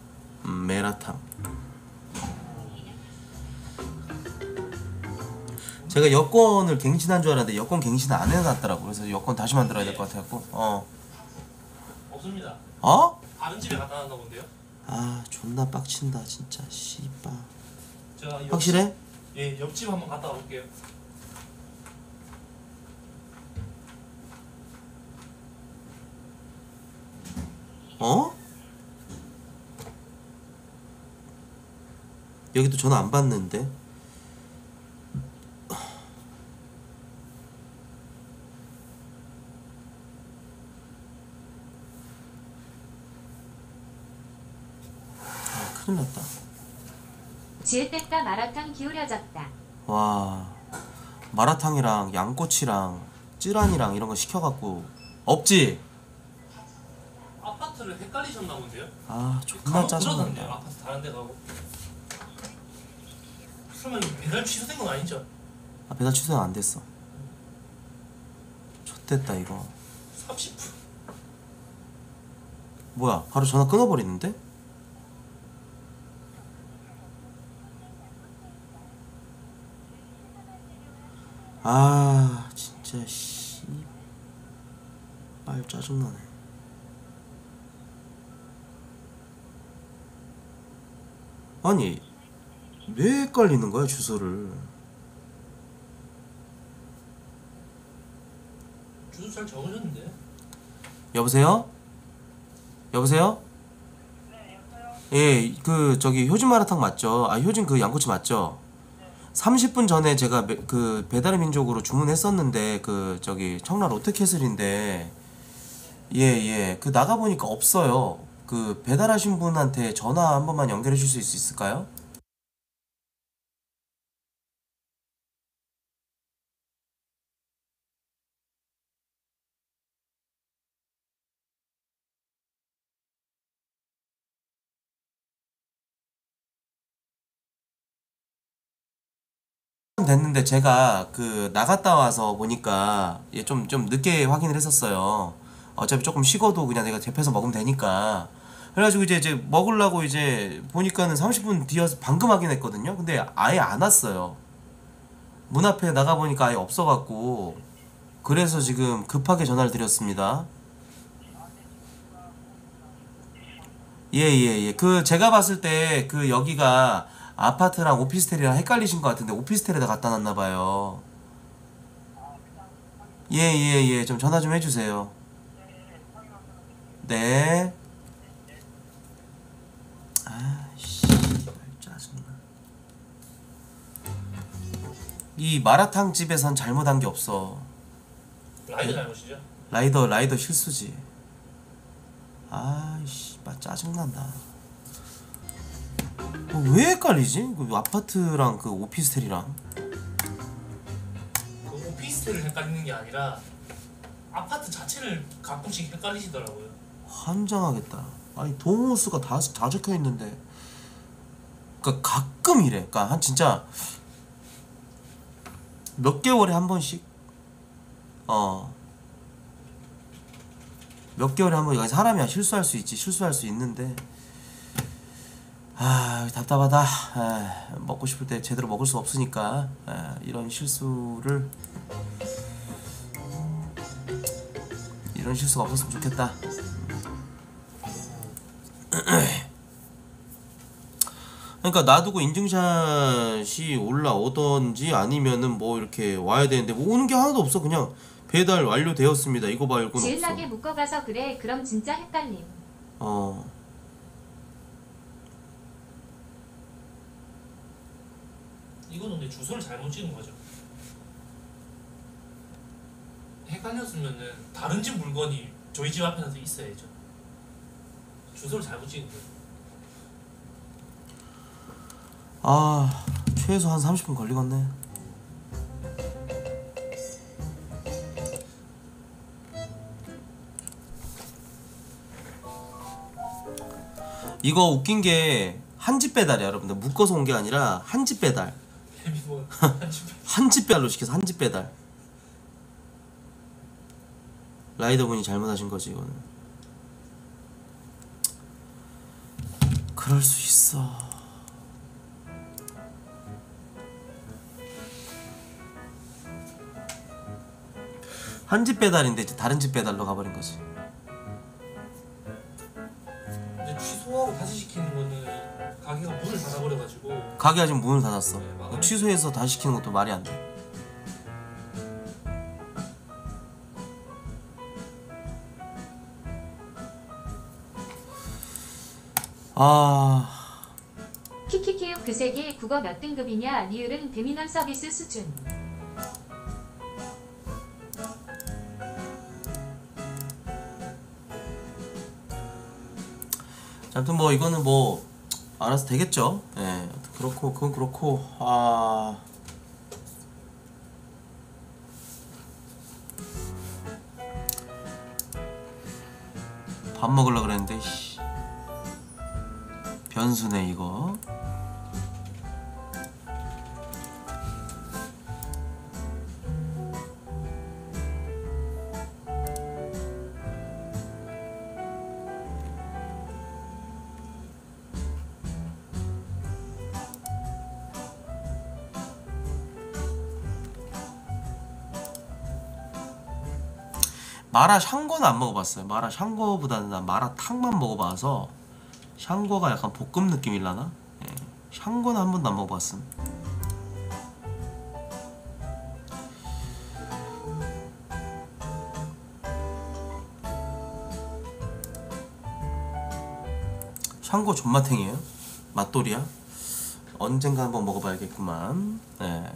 메라탕. 제가 여권을 갱신한 줄 알았는데 여권 갱신 안 해놨더라고. 그래서 여권 다시 만들어야 될 것 같아갖고. 없습니다. 어? 다른 집에 갖다 놨나 본데요? 아 존나 빡친다 진짜 씨바. 확실해? 예, 옆집 한번 갔다 와볼게요. 어? 여기도 전화 안 받는데? 아, 큰일 났다. 지읒됐다. 마라탕 기울여졌다. 와, 마라탕이랑 양꼬치랑 찌란이랑 이런 거 시켜갖고 없지? 아파트를 헷갈리셨나 본데요? 아, 존나 짜증난다. 아파트 다른 데 가고. 그러면 배달 취소된 건 아니죠? 아, 배달 취소는 안 됐어. 좆됐다 이거. 30분. 뭐야, 바로 전화 끊어버리는데? 아, 진짜 씨발 짜증나네. 아니, 왜 헷갈리는 거야, 주소를? 주소 잘 적으셨는데? 여보세요? 여보세요? 네, 여보세요? 예, 그, 저기, 효진 마라탕 맞죠? 아, 효진 그 양꼬치 맞죠? 네. 30분 전에 제가 그, 배달의 민족으로 주문했었는데, 그, 저기, 청라 롯데캐슬인데, 네. 예, 그, 나가보니까 없어요. 그 배달하신 분한테 전화 한 번만 연결해 주실 수 있을까요? 됐는데 제가 그 나갔다 와서 보니까 예, 좀 늦게 확인을 했었어요. 어차피 조금 식어도 그냥 내가 대패해서 먹으면 되니까. 그래가지고 이제 먹으려고 이제 보니까는 30분 뒤여서 방금 확인했거든요. 근데 아예 안 왔어요. 문 앞에 나가보니까 아예 없어갖고. 그래서 지금 급하게 전화를 드렸습니다. 예. 그 제가 봤을 때 그 여기가 아파트랑 오피스텔이랑 헷갈리신 것 같은데 오피스텔에다 갖다 놨나봐요. 예. 좀 전화 좀 해주세요. 네. 이 마라탕 집에선 잘못한 게 없어. 라이더 잘못이죠? 라이더 실수지. 아이씨, 막 짜증난다. 왜 헷갈리지? 그 아파트랑 그 오피스텔이랑. 그 오피스텔을 헷갈리는 게 아니라 아파트 자체를 가끔씩 헷갈리시더라고요. 환장하겠다. 아니 동호수가 다 적혀 있는데. 그러니까 가끔 이래. 그러니까 한 진짜. 몇 개월에 한 번씩? 몇 개월에 한 번씩. 사람이야 실수할 수 있지. 실수할 수 있는데 아 답답하다. 에이, 먹고 싶을 때 제대로 먹을 수 없으니까 에이, 이런 실수가 없었으면 좋겠다. 그러니까 놔두고 인증샷이 올라오던지 아니면은 뭐 이렇게 와야 되는데 뭐 오는 게 하나도 없어. 그냥 배달 완료되었습니다 이거 말고는 없어. 질나게 묶어가서 그래. 그럼 진짜 헷갈림. 이건 근데 주소를 잘못 찍은 거죠. 헷갈렸으면은 다른 집 물건이 저희 집 앞에서 있어야죠. 주소를 잘못 찍은 거죠. 아, 최소 한 30분 걸리겠네. 이거 웃긴 게 한 집 배달이야, 여러분들. 묶어서 온 게 아니라 한 집 배달. 한 집 배달로 시켜서 한 집 배달. 라이더분이 잘못하신 거지, 이거는. 그럴 수 있어. 한 집 배달인데 이제 다른 집 배달로 가버린 거지. 근데 취소하고 다시 시키는 거는 가게가 문을 닫아버려가지고. 가게가 지금 문을 닫았어. 네, 취소해서 다시 시키는 것도 말이 안 돼. 아. 키키키우 그 색이 국어 몇 등급이냐? 리을은 배민원 서비스 수준. 아무튼 뭐 이거는 뭐 알아서 되겠죠. 예, 그렇고 그건 그렇고. 아. 밥 먹으려고 그랬는데. 변수네 이거. 마라샹궈는 안 먹어봤어요. 마라샹궈보다는 난 마라탕만 먹어봐서 샹궈가 약간 볶음 느낌이라나? 예. 샹궈는 한 번도 안 먹어봤음. 샹궈 존맛탱이에요? 맛돌이야? 언젠가 한번 먹어봐야겠구만. 예.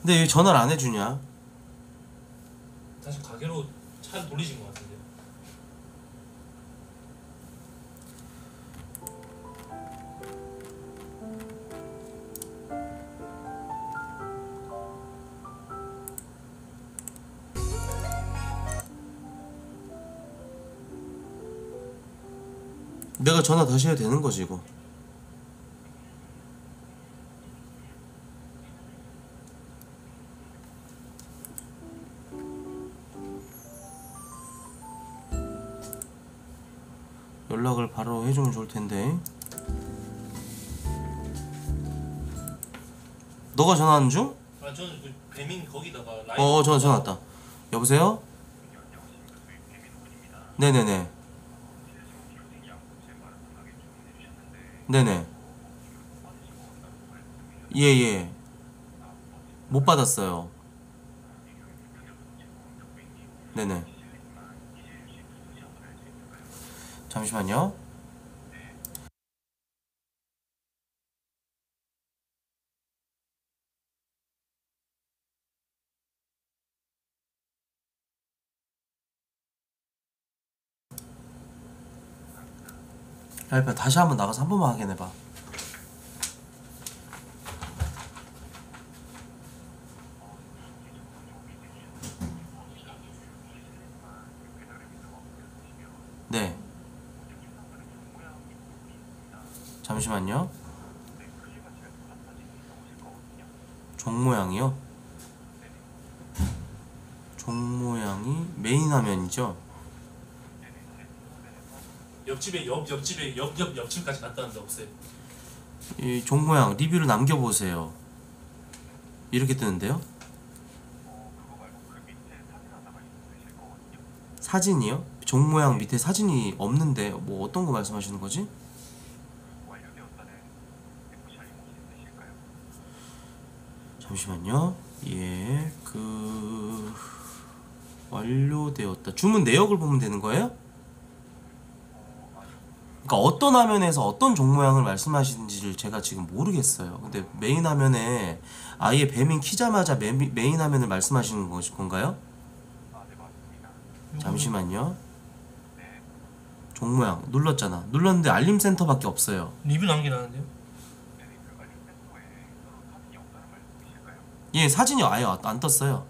근데 왜 전화를 안 해주냐? 다시 가게로 차를 돌리신 것 같은데요. 내가 전화 다시 해야 되는 거지 이거. 연락을 바로 해주면 좋을 텐데. 너가 전화하는 중? 아, 저는 그 배민 거기다가 라이브. 어, 전화 왔다. 여보세요? 네네네. 네네. 예예. 못 받았어요. 네네. 잠시만요. 야, 다시 한번 나가서 한 번만 확인해봐. 네. 잠시만요. 종모양이요? 종모양이 메인 화면이죠? 옆집에 옆집까지 갔다는데 없어요. 이 종모양 리뷰를 남겨보세요. 이렇게 뜨는데요? 사진이요? 종모양 밑에 사진이 없는데 뭐 어떤 거 말씀하시는 거지? 잠시만요. 예, 그 완료되었다. 주문 내역을 보면 되는 거예요? 그러니까 어떤 화면에서 어떤 종모양을 말씀하시는지를 제가 지금 모르겠어요. 근데 메인 화면에 아예 배민 키자마자 메인 화면을 말씀하시는 건가요? 아, 네, 맞습니다. 잠시만요. 종모양 눌렀잖아. 눌렀는데 알림센터밖에 없어요. 리뷰 남기라는데요? 예, 사진이 아예 안 떴어요.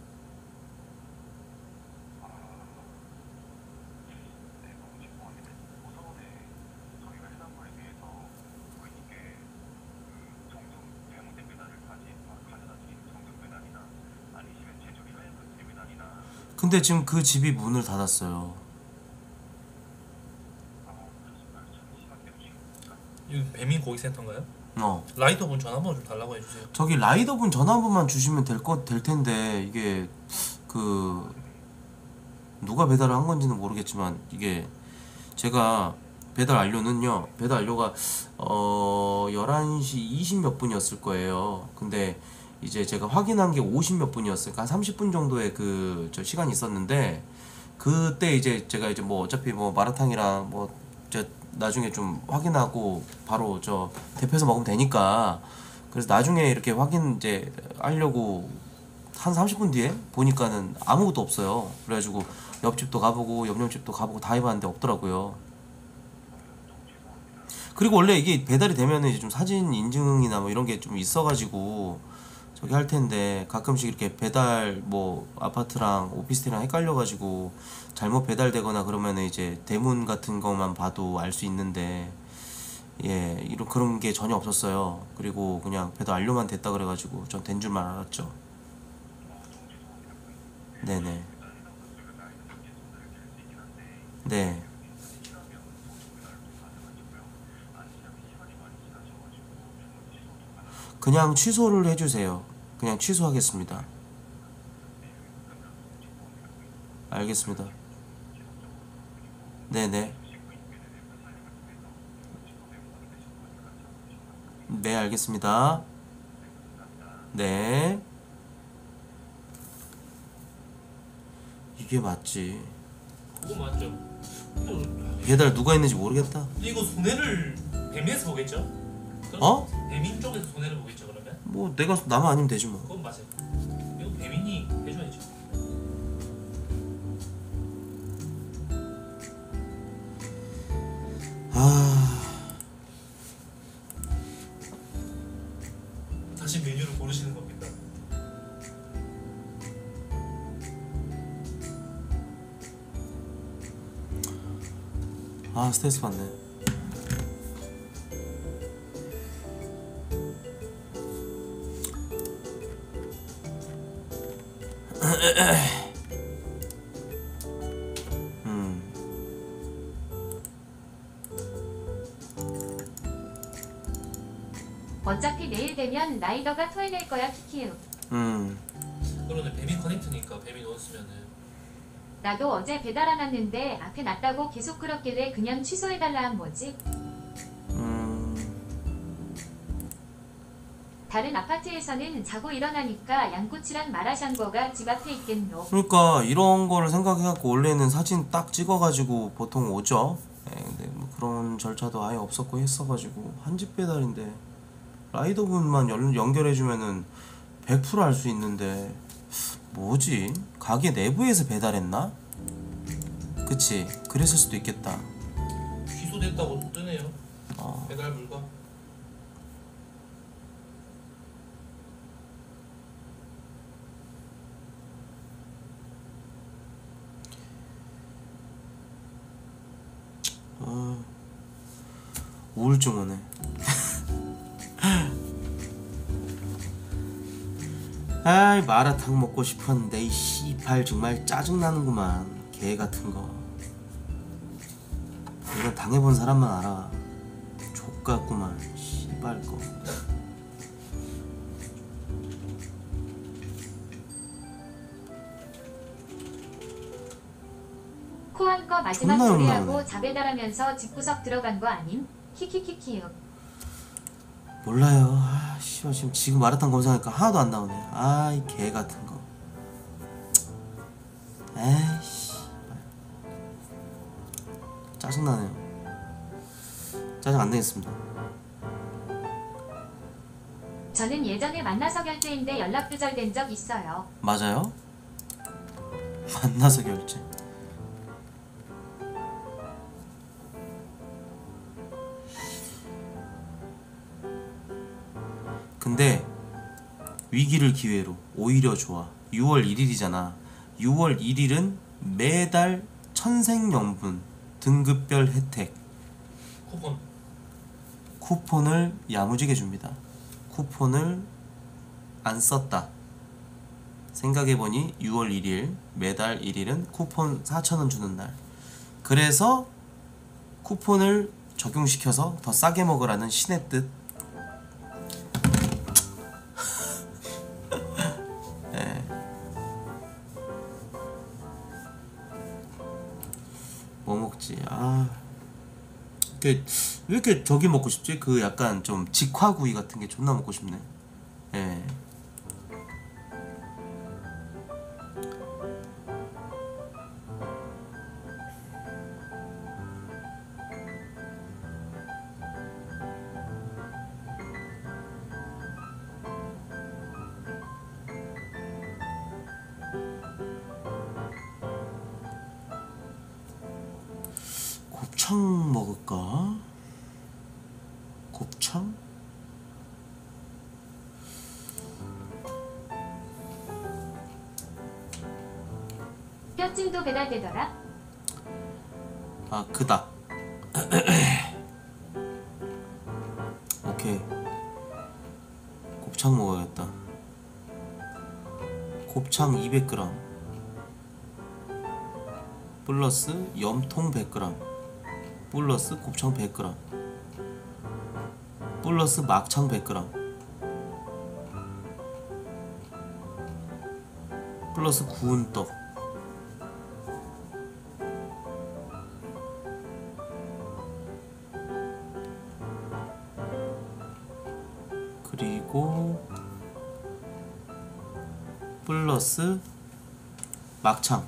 근데 지금 그 집이 문을 닫았어요. 이 배민 고객센터인가요? 어. 라이더분 전화번호 좀 달라고 해주세요. 저기 라이더분 전화번호만 주시면 될 텐데 이게 그 누가 배달을 한 건지는 모르겠지만 이게 제가 배달 완료는요, 배달 완료가 11시 20 몇 분이었을 거예요. 근데 이제 제가 확인한 게 50 몇 분이었으니까 한 30분 정도의 그 저 시간이 있었는데 그때 이제 제가 이제 뭐 어차피 뭐 마라탕이랑 뭐 저 나중에 좀 확인하고 바로 저 대표해서 먹으면 되니까 그래서 나중에 이렇게 확인 이제 하려고 한 30분 뒤에 보니까는 아무것도 없어요. 그래가지고 옆집도 가보고 옆집도 가보고 다 해봤는데 없더라고요. 그리고 원래 이게 배달이 되면은 이제 좀 사진 인증이나 뭐 이런 게 좀 있어가지고 저기 할 텐데 가끔씩 이렇게 배달 뭐 아파트랑 오피스텔이랑 헷갈려가지고 잘못 배달되거나 그러면은 이제 대문 같은 것만 봐도 알 수 있는데 예 이런 그런 게 전혀 없었어요. 그리고 그냥 배달 완료만 됐다 그래가지고 전 된 줄만 알았죠. 네네. 네. 그냥 취소를 해주세요. 그냥 취소하겠습니다. 알겠습니다. 네네. 네, 알겠습니다. 네. 이게 맞지. 그거 맞죠. 배달 누가 했는지 모르겠다. 이거 손해를 배민에서 보겠죠? 어? 배민 쪽에서 손해를 보겠죠 그러면? 뭐 내가 나만 아니면 되지 뭐. 그건 맞아요. 이거 배민이 해줘야죠. 아 다시 메뉴를 고르시는 겁니다. 아 스트레스 받네. 어차피 내일 되면 라이더가 토해낼 거야 키키우. 그러네 배민 커넥트니까 배민 넣었으면은. 나도 어제 배달 안 왔는데 앞에 났다고 계속 그렇길래 그냥 취소해달라 한 뭐지? 다른 아파트에서는 자고 일어나니까 양꼬치랑 마라샹궈가 집 앞에 있겠노. 그러니까 이런 거를 생각해갖고 원래는 사진 딱 찍어가지고 보통 오죠. 네, 근데 뭐 그런 절차도 아예 없었고 했어가지고 한집 배달인데 라이더분만 연결해주면은 100% 알 수 있는데 뭐지? 가게 내부에서 배달했나? 그치? 그랬을 수도 있겠다. 취소됐다고 뜨네요. 배달 불가. 우울증 오네. 아이 마라탕 먹고 싶었는데 이 씨발 정말 짜증나는구만. 개 같은 거 이건 당해본 사람만 알아. 족같구만 씨발 거. 코한 거 마지막 소리하고 자배달하면서 집구석 들어간 거 아님? 키키키키요. 몰라요. 아, 씨발 지금 마라탕 검색하니까 하나도 안 나오네. 아, 이 개 같은 거. 에이 씨발. 짜증나네요. 짜증 안 내겠습니다. 저는 예전에 만나서 결제인데 연락 두절된 적 있어요. 맞아요? 만나서 결제. 근데 위기를 기회로 오히려 좋아. 6월 1일이잖아 6월 1일은 매달 천생연분 등급별 혜택 쿠폰을 야무지게 줍니다. 쿠폰을 안 썼다 생각해보니 6월 1일 매달 1일은 쿠폰 4,000원 주는 날. 그래서 쿠폰을 적용시켜서 더 싸게 먹으라는 신의 뜻. 네. 뭐 먹지? 아, 왜 이렇게 저기 먹고 싶지? 그 약간 좀 직화구이 같은 게 존나 먹고 싶네. 예. 네. 곱창 먹을까? 곱창? 뼈찜도 배달되더라? 아, 그다. 오케이, 곱창 먹어야겠다. 곱창 200g 플러스 염통 100g 플러스 곱창 100g 플러스 막창 100g 플러스 구운 떡. 그리고 플러스 막창.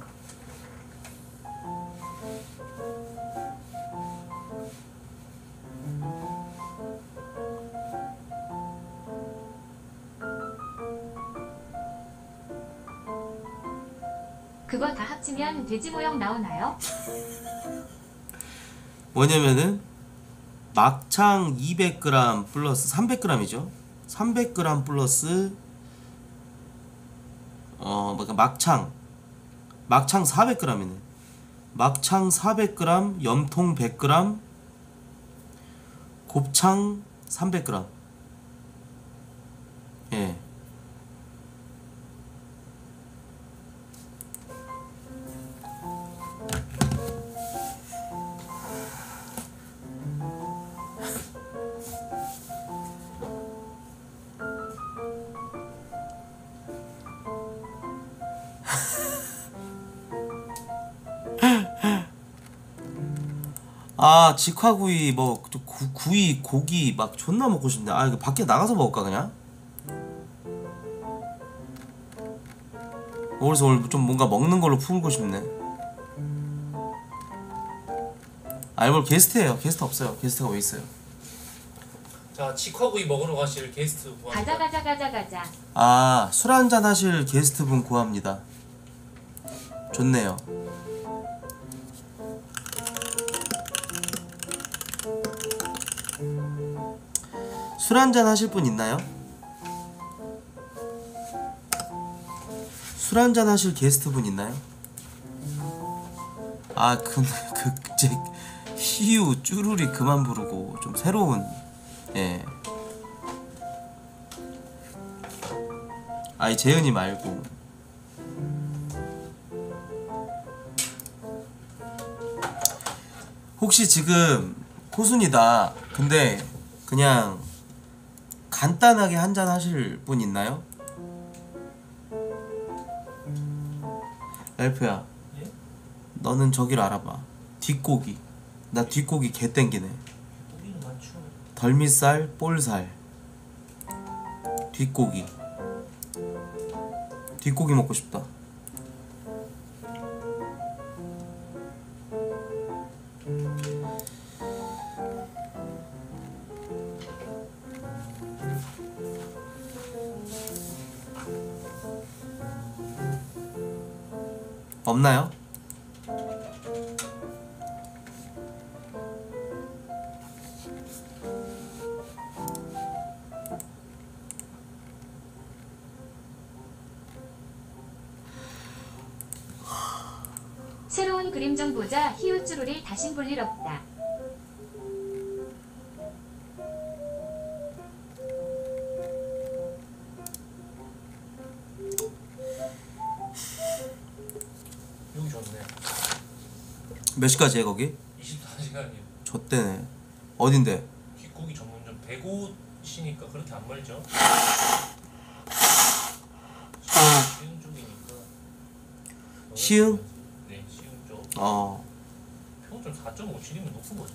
그거 다 합치면 돼지 모형 나오나요? 뭐냐면은 막창 200g 플러스 300g이죠. 300g 플러스 그러니까 막창 400g이네. 막창 400g, 염통 100g, 곱창 300g. 예. 아, 직화구이 뭐 구이 고기 막 존나 먹고 싶네. 아, 이거 밖에 나가서 먹을까 그냥? 그래서 오늘 좀 뭔가 먹는 걸로 풀고 싶네. 아, 이거 게스트예요. 게스트 없어요. 게스트가 왜 있어요? 자, 직화구이 먹으러 가실 게스트 구합니다. 가자. 아, 술 한잔 하실 게스트분 구합니다. 좋네요. 술 한잔 하실 분 있나요? 술 한잔 하실 게스트분 있나요? 아, 제 희유 쭈루리 그만 부르고 좀 새로운. 예. 아이, 재현이 말고. 혹시 지금 코순이다 근데 그냥 간단하게 한잔 하실 분 있나요? 랄프야. 예? 너는 저기를 알아봐. 뒷고기. 나 뒷고기 개 땡기네. 덜미살, 볼살. 뒷고기. 뒷고기 먹고 싶다. 없나요? 새로운 그림 좀 보자. 히우쭈루리 다신 볼 일 없다. 몇 시까지 해 거기? 24시간이요. 좆대네. 어딘데? 뒷고기 전문점 대구시니까 그렇게 안 멀죠. 시흥 쪽이니까. 시흥? 네, 시흥 쪽. 어. 평점 4.57이면 높은 거죠.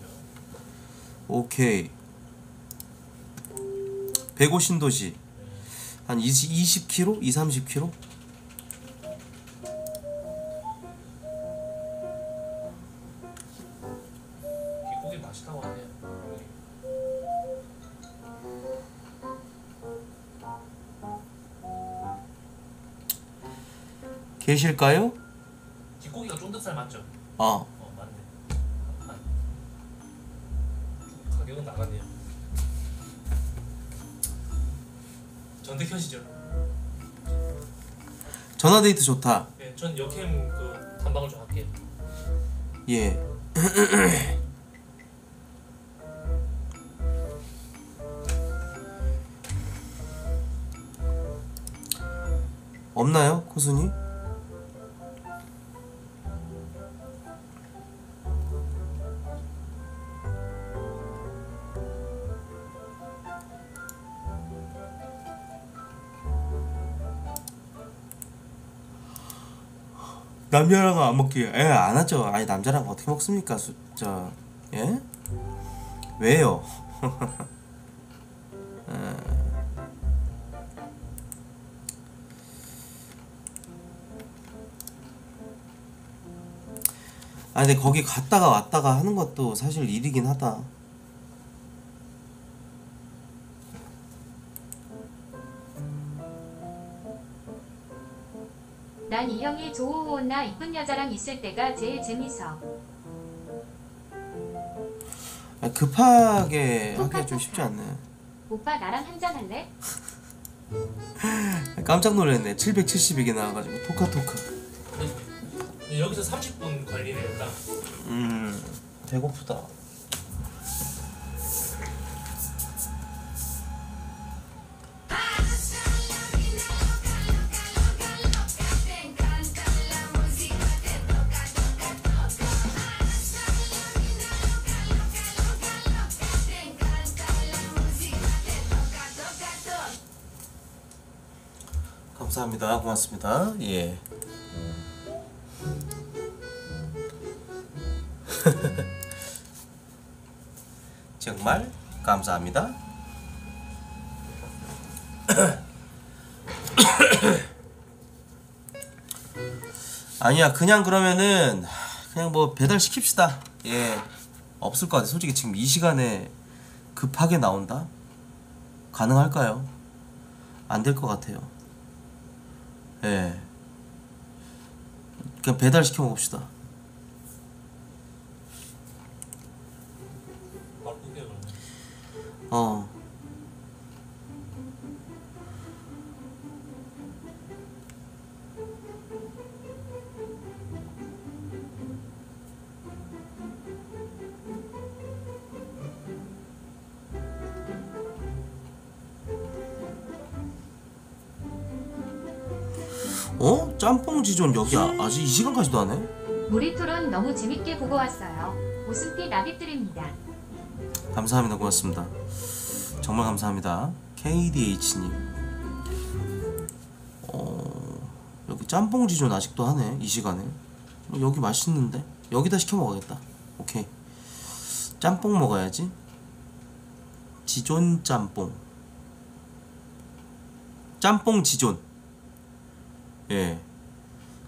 오케이. 대구 신도시. 네. 한 20km? 20-30km? 계실까요? 뒷고기가 쫀득살 맞죠? 어. 어 맞네. 아, 가격은 나갔네요. 전대 켜시죠. 전화데이트 좋다. 예, 전 여캠 그 단방을 좀 할게요. 예. 없나요, 코순이? 남자랑 안 먹기. 예, 안 하죠. 아니 남자랑 어떻게 먹습니까? 저 예? 왜요? 아 근데 거기 갔다가 왔다가 하는 것도 사실 일이긴 하다. 난 이 형이 좋으나 이쁜 여자랑 있을 때가 제일 재밌어. 아, 급하게 하기가 좀 쉽지 않네. 오빠 나랑 한잔 할래? 깜짝 놀랐네. 770이게 나와가지고 토카토카. 여기서 30분 걸리네요. 딱. 배고프다. 감사합니다. 고맙습니다. 예. 정말 감사합니다. 아니야, 그냥 그러면은 그냥 뭐 배달 시킵시다. 예, 없을 것 같아. 솔직히 지금 이 시간에 급하게 나온다? 가능할까요? 안 될 것 같아요. 예, 그냥 배달 시켜 먹읍시다. 어. 어? 짬뽕지존 여기 아직 이 시간까지도 안 해? 모리토론 너무 재밌게 보고 왔어요. 웃음피 나비들입니다. 감사합니다. 고맙습니다. 정말 감사합니다. KDH님. 여기 짬뽕지존 아직도 하네. 이 시간에. 여기 맛있는데? 여기다 시켜 먹어야겠다. 오케이. 짬뽕 먹어야지. 지존 짬뽕. 짬뽕지존. 예.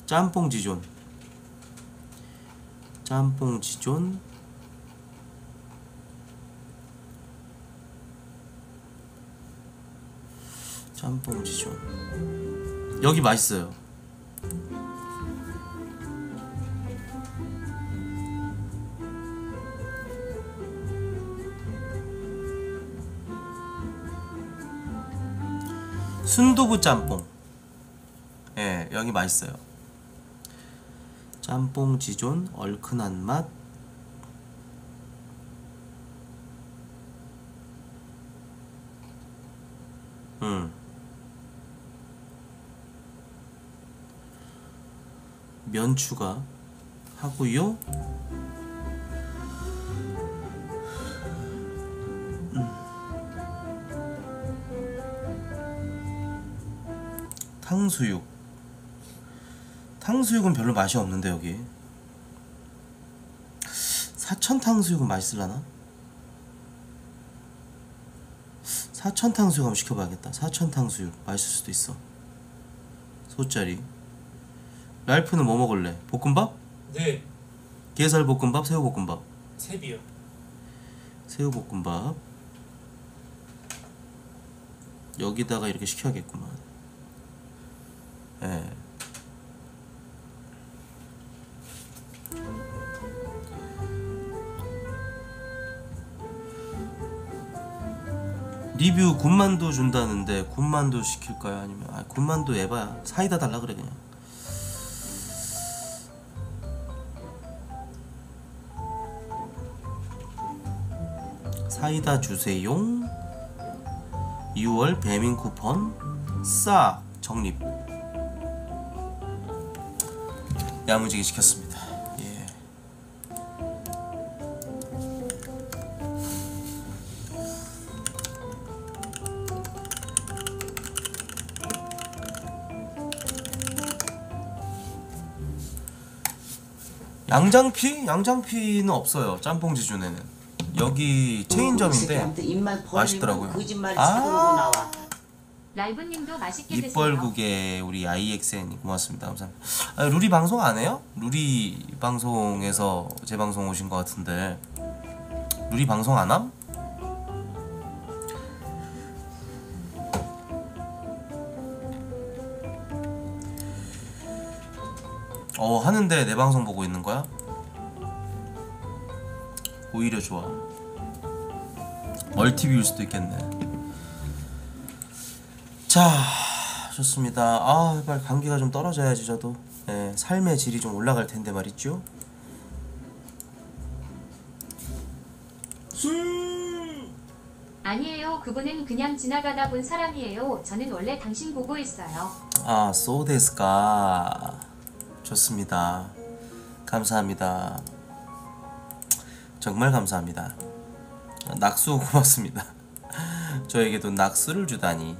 짬뽕지존. 짬뽕지존. 짬뽕지존 여기 맛있어요. 순두부 짬뽕. 예, 여기 맛있어요. 짬뽕지존 얼큰한 맛. 면 추가하고요. 탕수육. 탕수육은 별로 맛이 없는데 여기. 사천 탕수육은 맛있으려나? 사천 탕수육 한번 시켜봐야겠다. 사천 탕수육 맛있을 수도 있어. 소짜리. 랄프는 뭐 먹을래? 볶음밥? 네. 게살 볶음밥, 새우 볶음밥. 새비요. 새우 볶음밥. 여기다가 이렇게 시켜야겠구만. 예. 리뷰 군만두 준다는데 군만두 시킬까요? 아니면 아 군만두 에바야. 사이다 달라 그래 그냥. 사이다 주세요. 2월 배민 쿠폰 싹 적립. 야무지게 시켰습니다. 예. 양장피? 양장피는 없어요. 짬뽕지존에는. 여기 체인점인데 맛있더라고요. 아, 입벌국에 우리 IXN 고맙습니다. 감사합니다. 아, 루리 방송 안 해요? 루리 방송에서 제 방송 오신 것 같은데 루리 방송 안 함? 어 하는데 내 방송 보고 있는 거야? 오히려 좋아. 멀티뷰일 수도 있겠네. 자, 좋습니다. 아, 빨리 감기가 좀 떨어져야지 저도. 네, 삶의 질이 좀 올라갈 텐데 말이죠. 아니에요. 그분은 그냥 지나가다 본 사람이에요. 저는 원래 당신 보고 있어요. 아, so desuka. 좋습니다. 감사합니다. 정말 감사합니다. 낙수 고맙습니다. 저에게도 낙수를 주다니.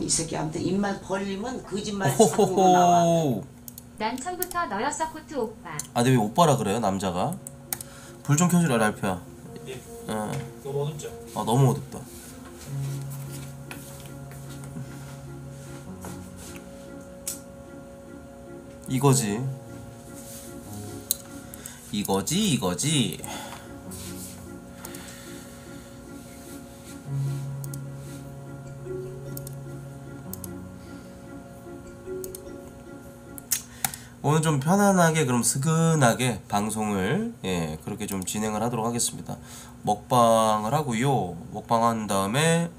이 새끼 아무튼 입만 벌리면 거짓말 자꾸 나와. 난 처음부터 너였어 코트 오빠. 아, 근데 왜 오빠라 그래요 남자가? 불 좀 켜주라 랄프야. 예. 어. 너무 어둡죠? 아 너무 어둡다. 이거지 이거지 이거지. 오늘 좀 편안하게 그럼 스근하게 방송을 예 그렇게 좀 진행을 하도록 하겠습니다. 먹방을 하고요. 먹방한 다음에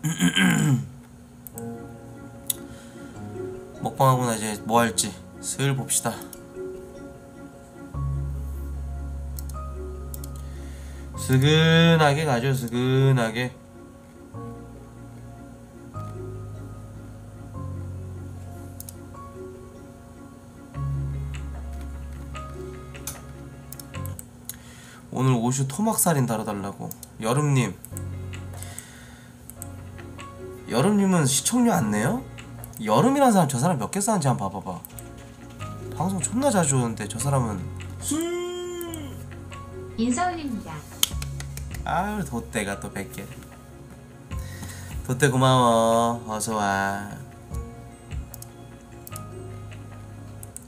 먹방하고 나 이제 뭐 할지 슬 봅시다. 스근하게 가죠. 스근하게. 오늘 오슈 토막살인 달아달라고. 여름님, 여름님은 시청료 안 내요? 여름이라는 사람 저 사람 몇 개 쌓는지 한번 봐봐봐. 방송 존나 자주 오는데 저 사람은. 인사 올립니다. 아유 돗대가 또 100개. 돗대 고마워. 어서와.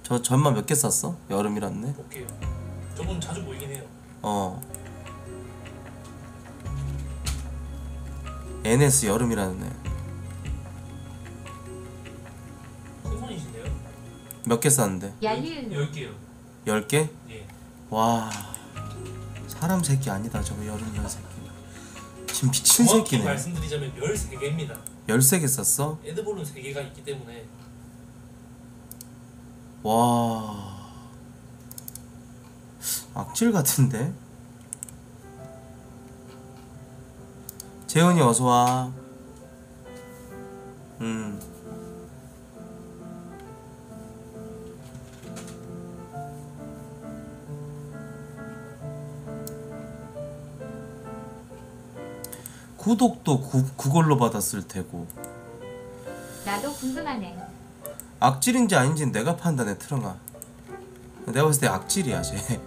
저 전만 몇 개 쌌어? 여름이란네. 볼게요. 저분 자주 보이긴 해요. 어 NS 여름이라는 애. 몇 개 쌌는데? 10개요. 10개? 예. 와 사람 새끼 아니다 저거. 여름이란 새끼 지금 미친 새끼네. 정확히 말씀드리자면 13개입니다 13개 쌌어? 애드볼은 3개가 있기 때문에. 와 악질 같은데? 재훈이 어서와. 구독도 그걸로 받았을 테고. 나도 궁금하네. 악질인지 아닌지는 내가 판단해, 트렁아. 내가 봤을 때 악질이야, 쟤.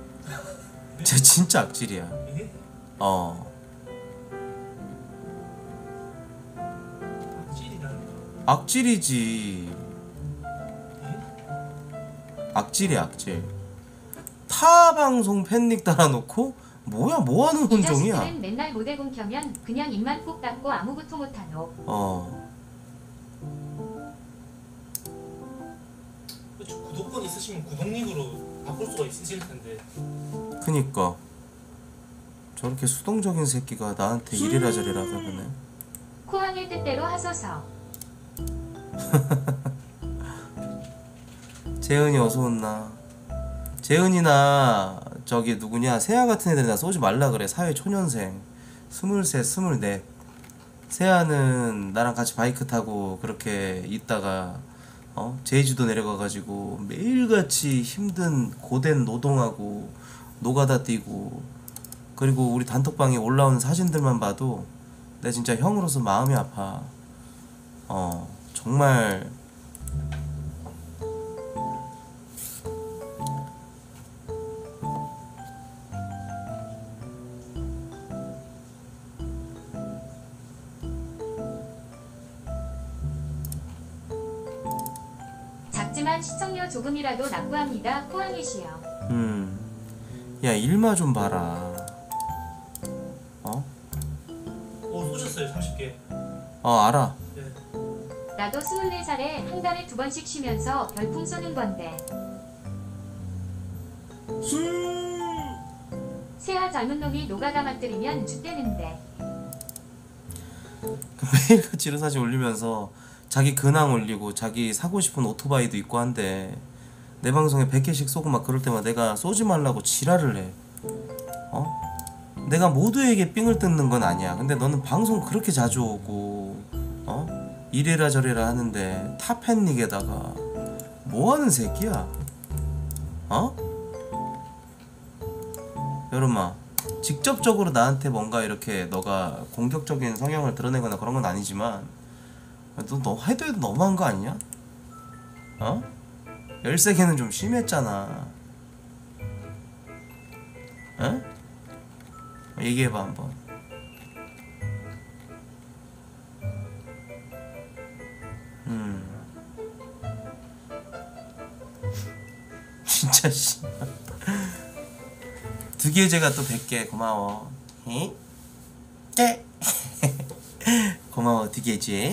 쟤 진짜 악질이야. 어. 악질이지. 악질이야, 악질. 타 방송 팬닉 달아놓고 뭐야, 뭐하는 혼종이야. 이 자식들은 맨날 모델공 켜면 그냥 입만 꼭 닫고 아무 구토 못하노. 어. 그쵸, 구독권 있으시면 구독닉으로 바꿀 수가 있으실 텐데. 그니까 저렇게 수동적인 새끼가 나한테 이래라 저래라 그러네. 코항의 뜻대로 하소서. 재은이 어서 온나. 재은이나 저기 누구냐 세아 같은 애들이나 쏘지 말라 그래. 사회초년생 23, 24. 세아는 나랑 같이 바이크 타고 그렇게 있다가 어? 제주도 내려가가지고 매일같이 힘든 고된 노동하고 노가다 뛰고, 그리고 우리 단톡방에 올라오는 사진들만 봐도 내 진짜 형으로서 마음이 아파. 어, 정말 작지만 시청료 조금이라도 납부합니다. 포항이시여. 야, 일마 좀 봐라. 어? 어, 쏘셨어요. 30개. 어, 알아. 네. 나도 24살에 한 달에 2번씩 쉬면서 별풍 쏘는 건데. 세아 젊은 놈이 노가다 맛들이면 죽대는데. 매일같이 이런 사진 올리면서 자기 근황 올리고 자기 사고 싶은 오토바이도 있고 한데 내 방송에 100개씩 쏘고 막 그럴 때마다 내가 쏘지 말라고 지랄을 해. 어? 내가 모두에게 삥을 뜯는 건 아니야. 근데 너는 방송 그렇게 자주 오고 어? 이래라 저래라 하는데 탑팬닉에다가 뭐하는 새끼야? 어? 여름아, 직접적으로 나한테 뭔가 이렇게 너가 공격적인 성향을 드러내거나 그런 건 아니지만 너 해도 해도 너무한 거 아니냐? 어? 13개는 좀 심했잖아. 응? 얘기해봐 한번. 진짜 씨. 두 개 제가 또 100개 고마워. 에? 깨. 고마워 두 개지.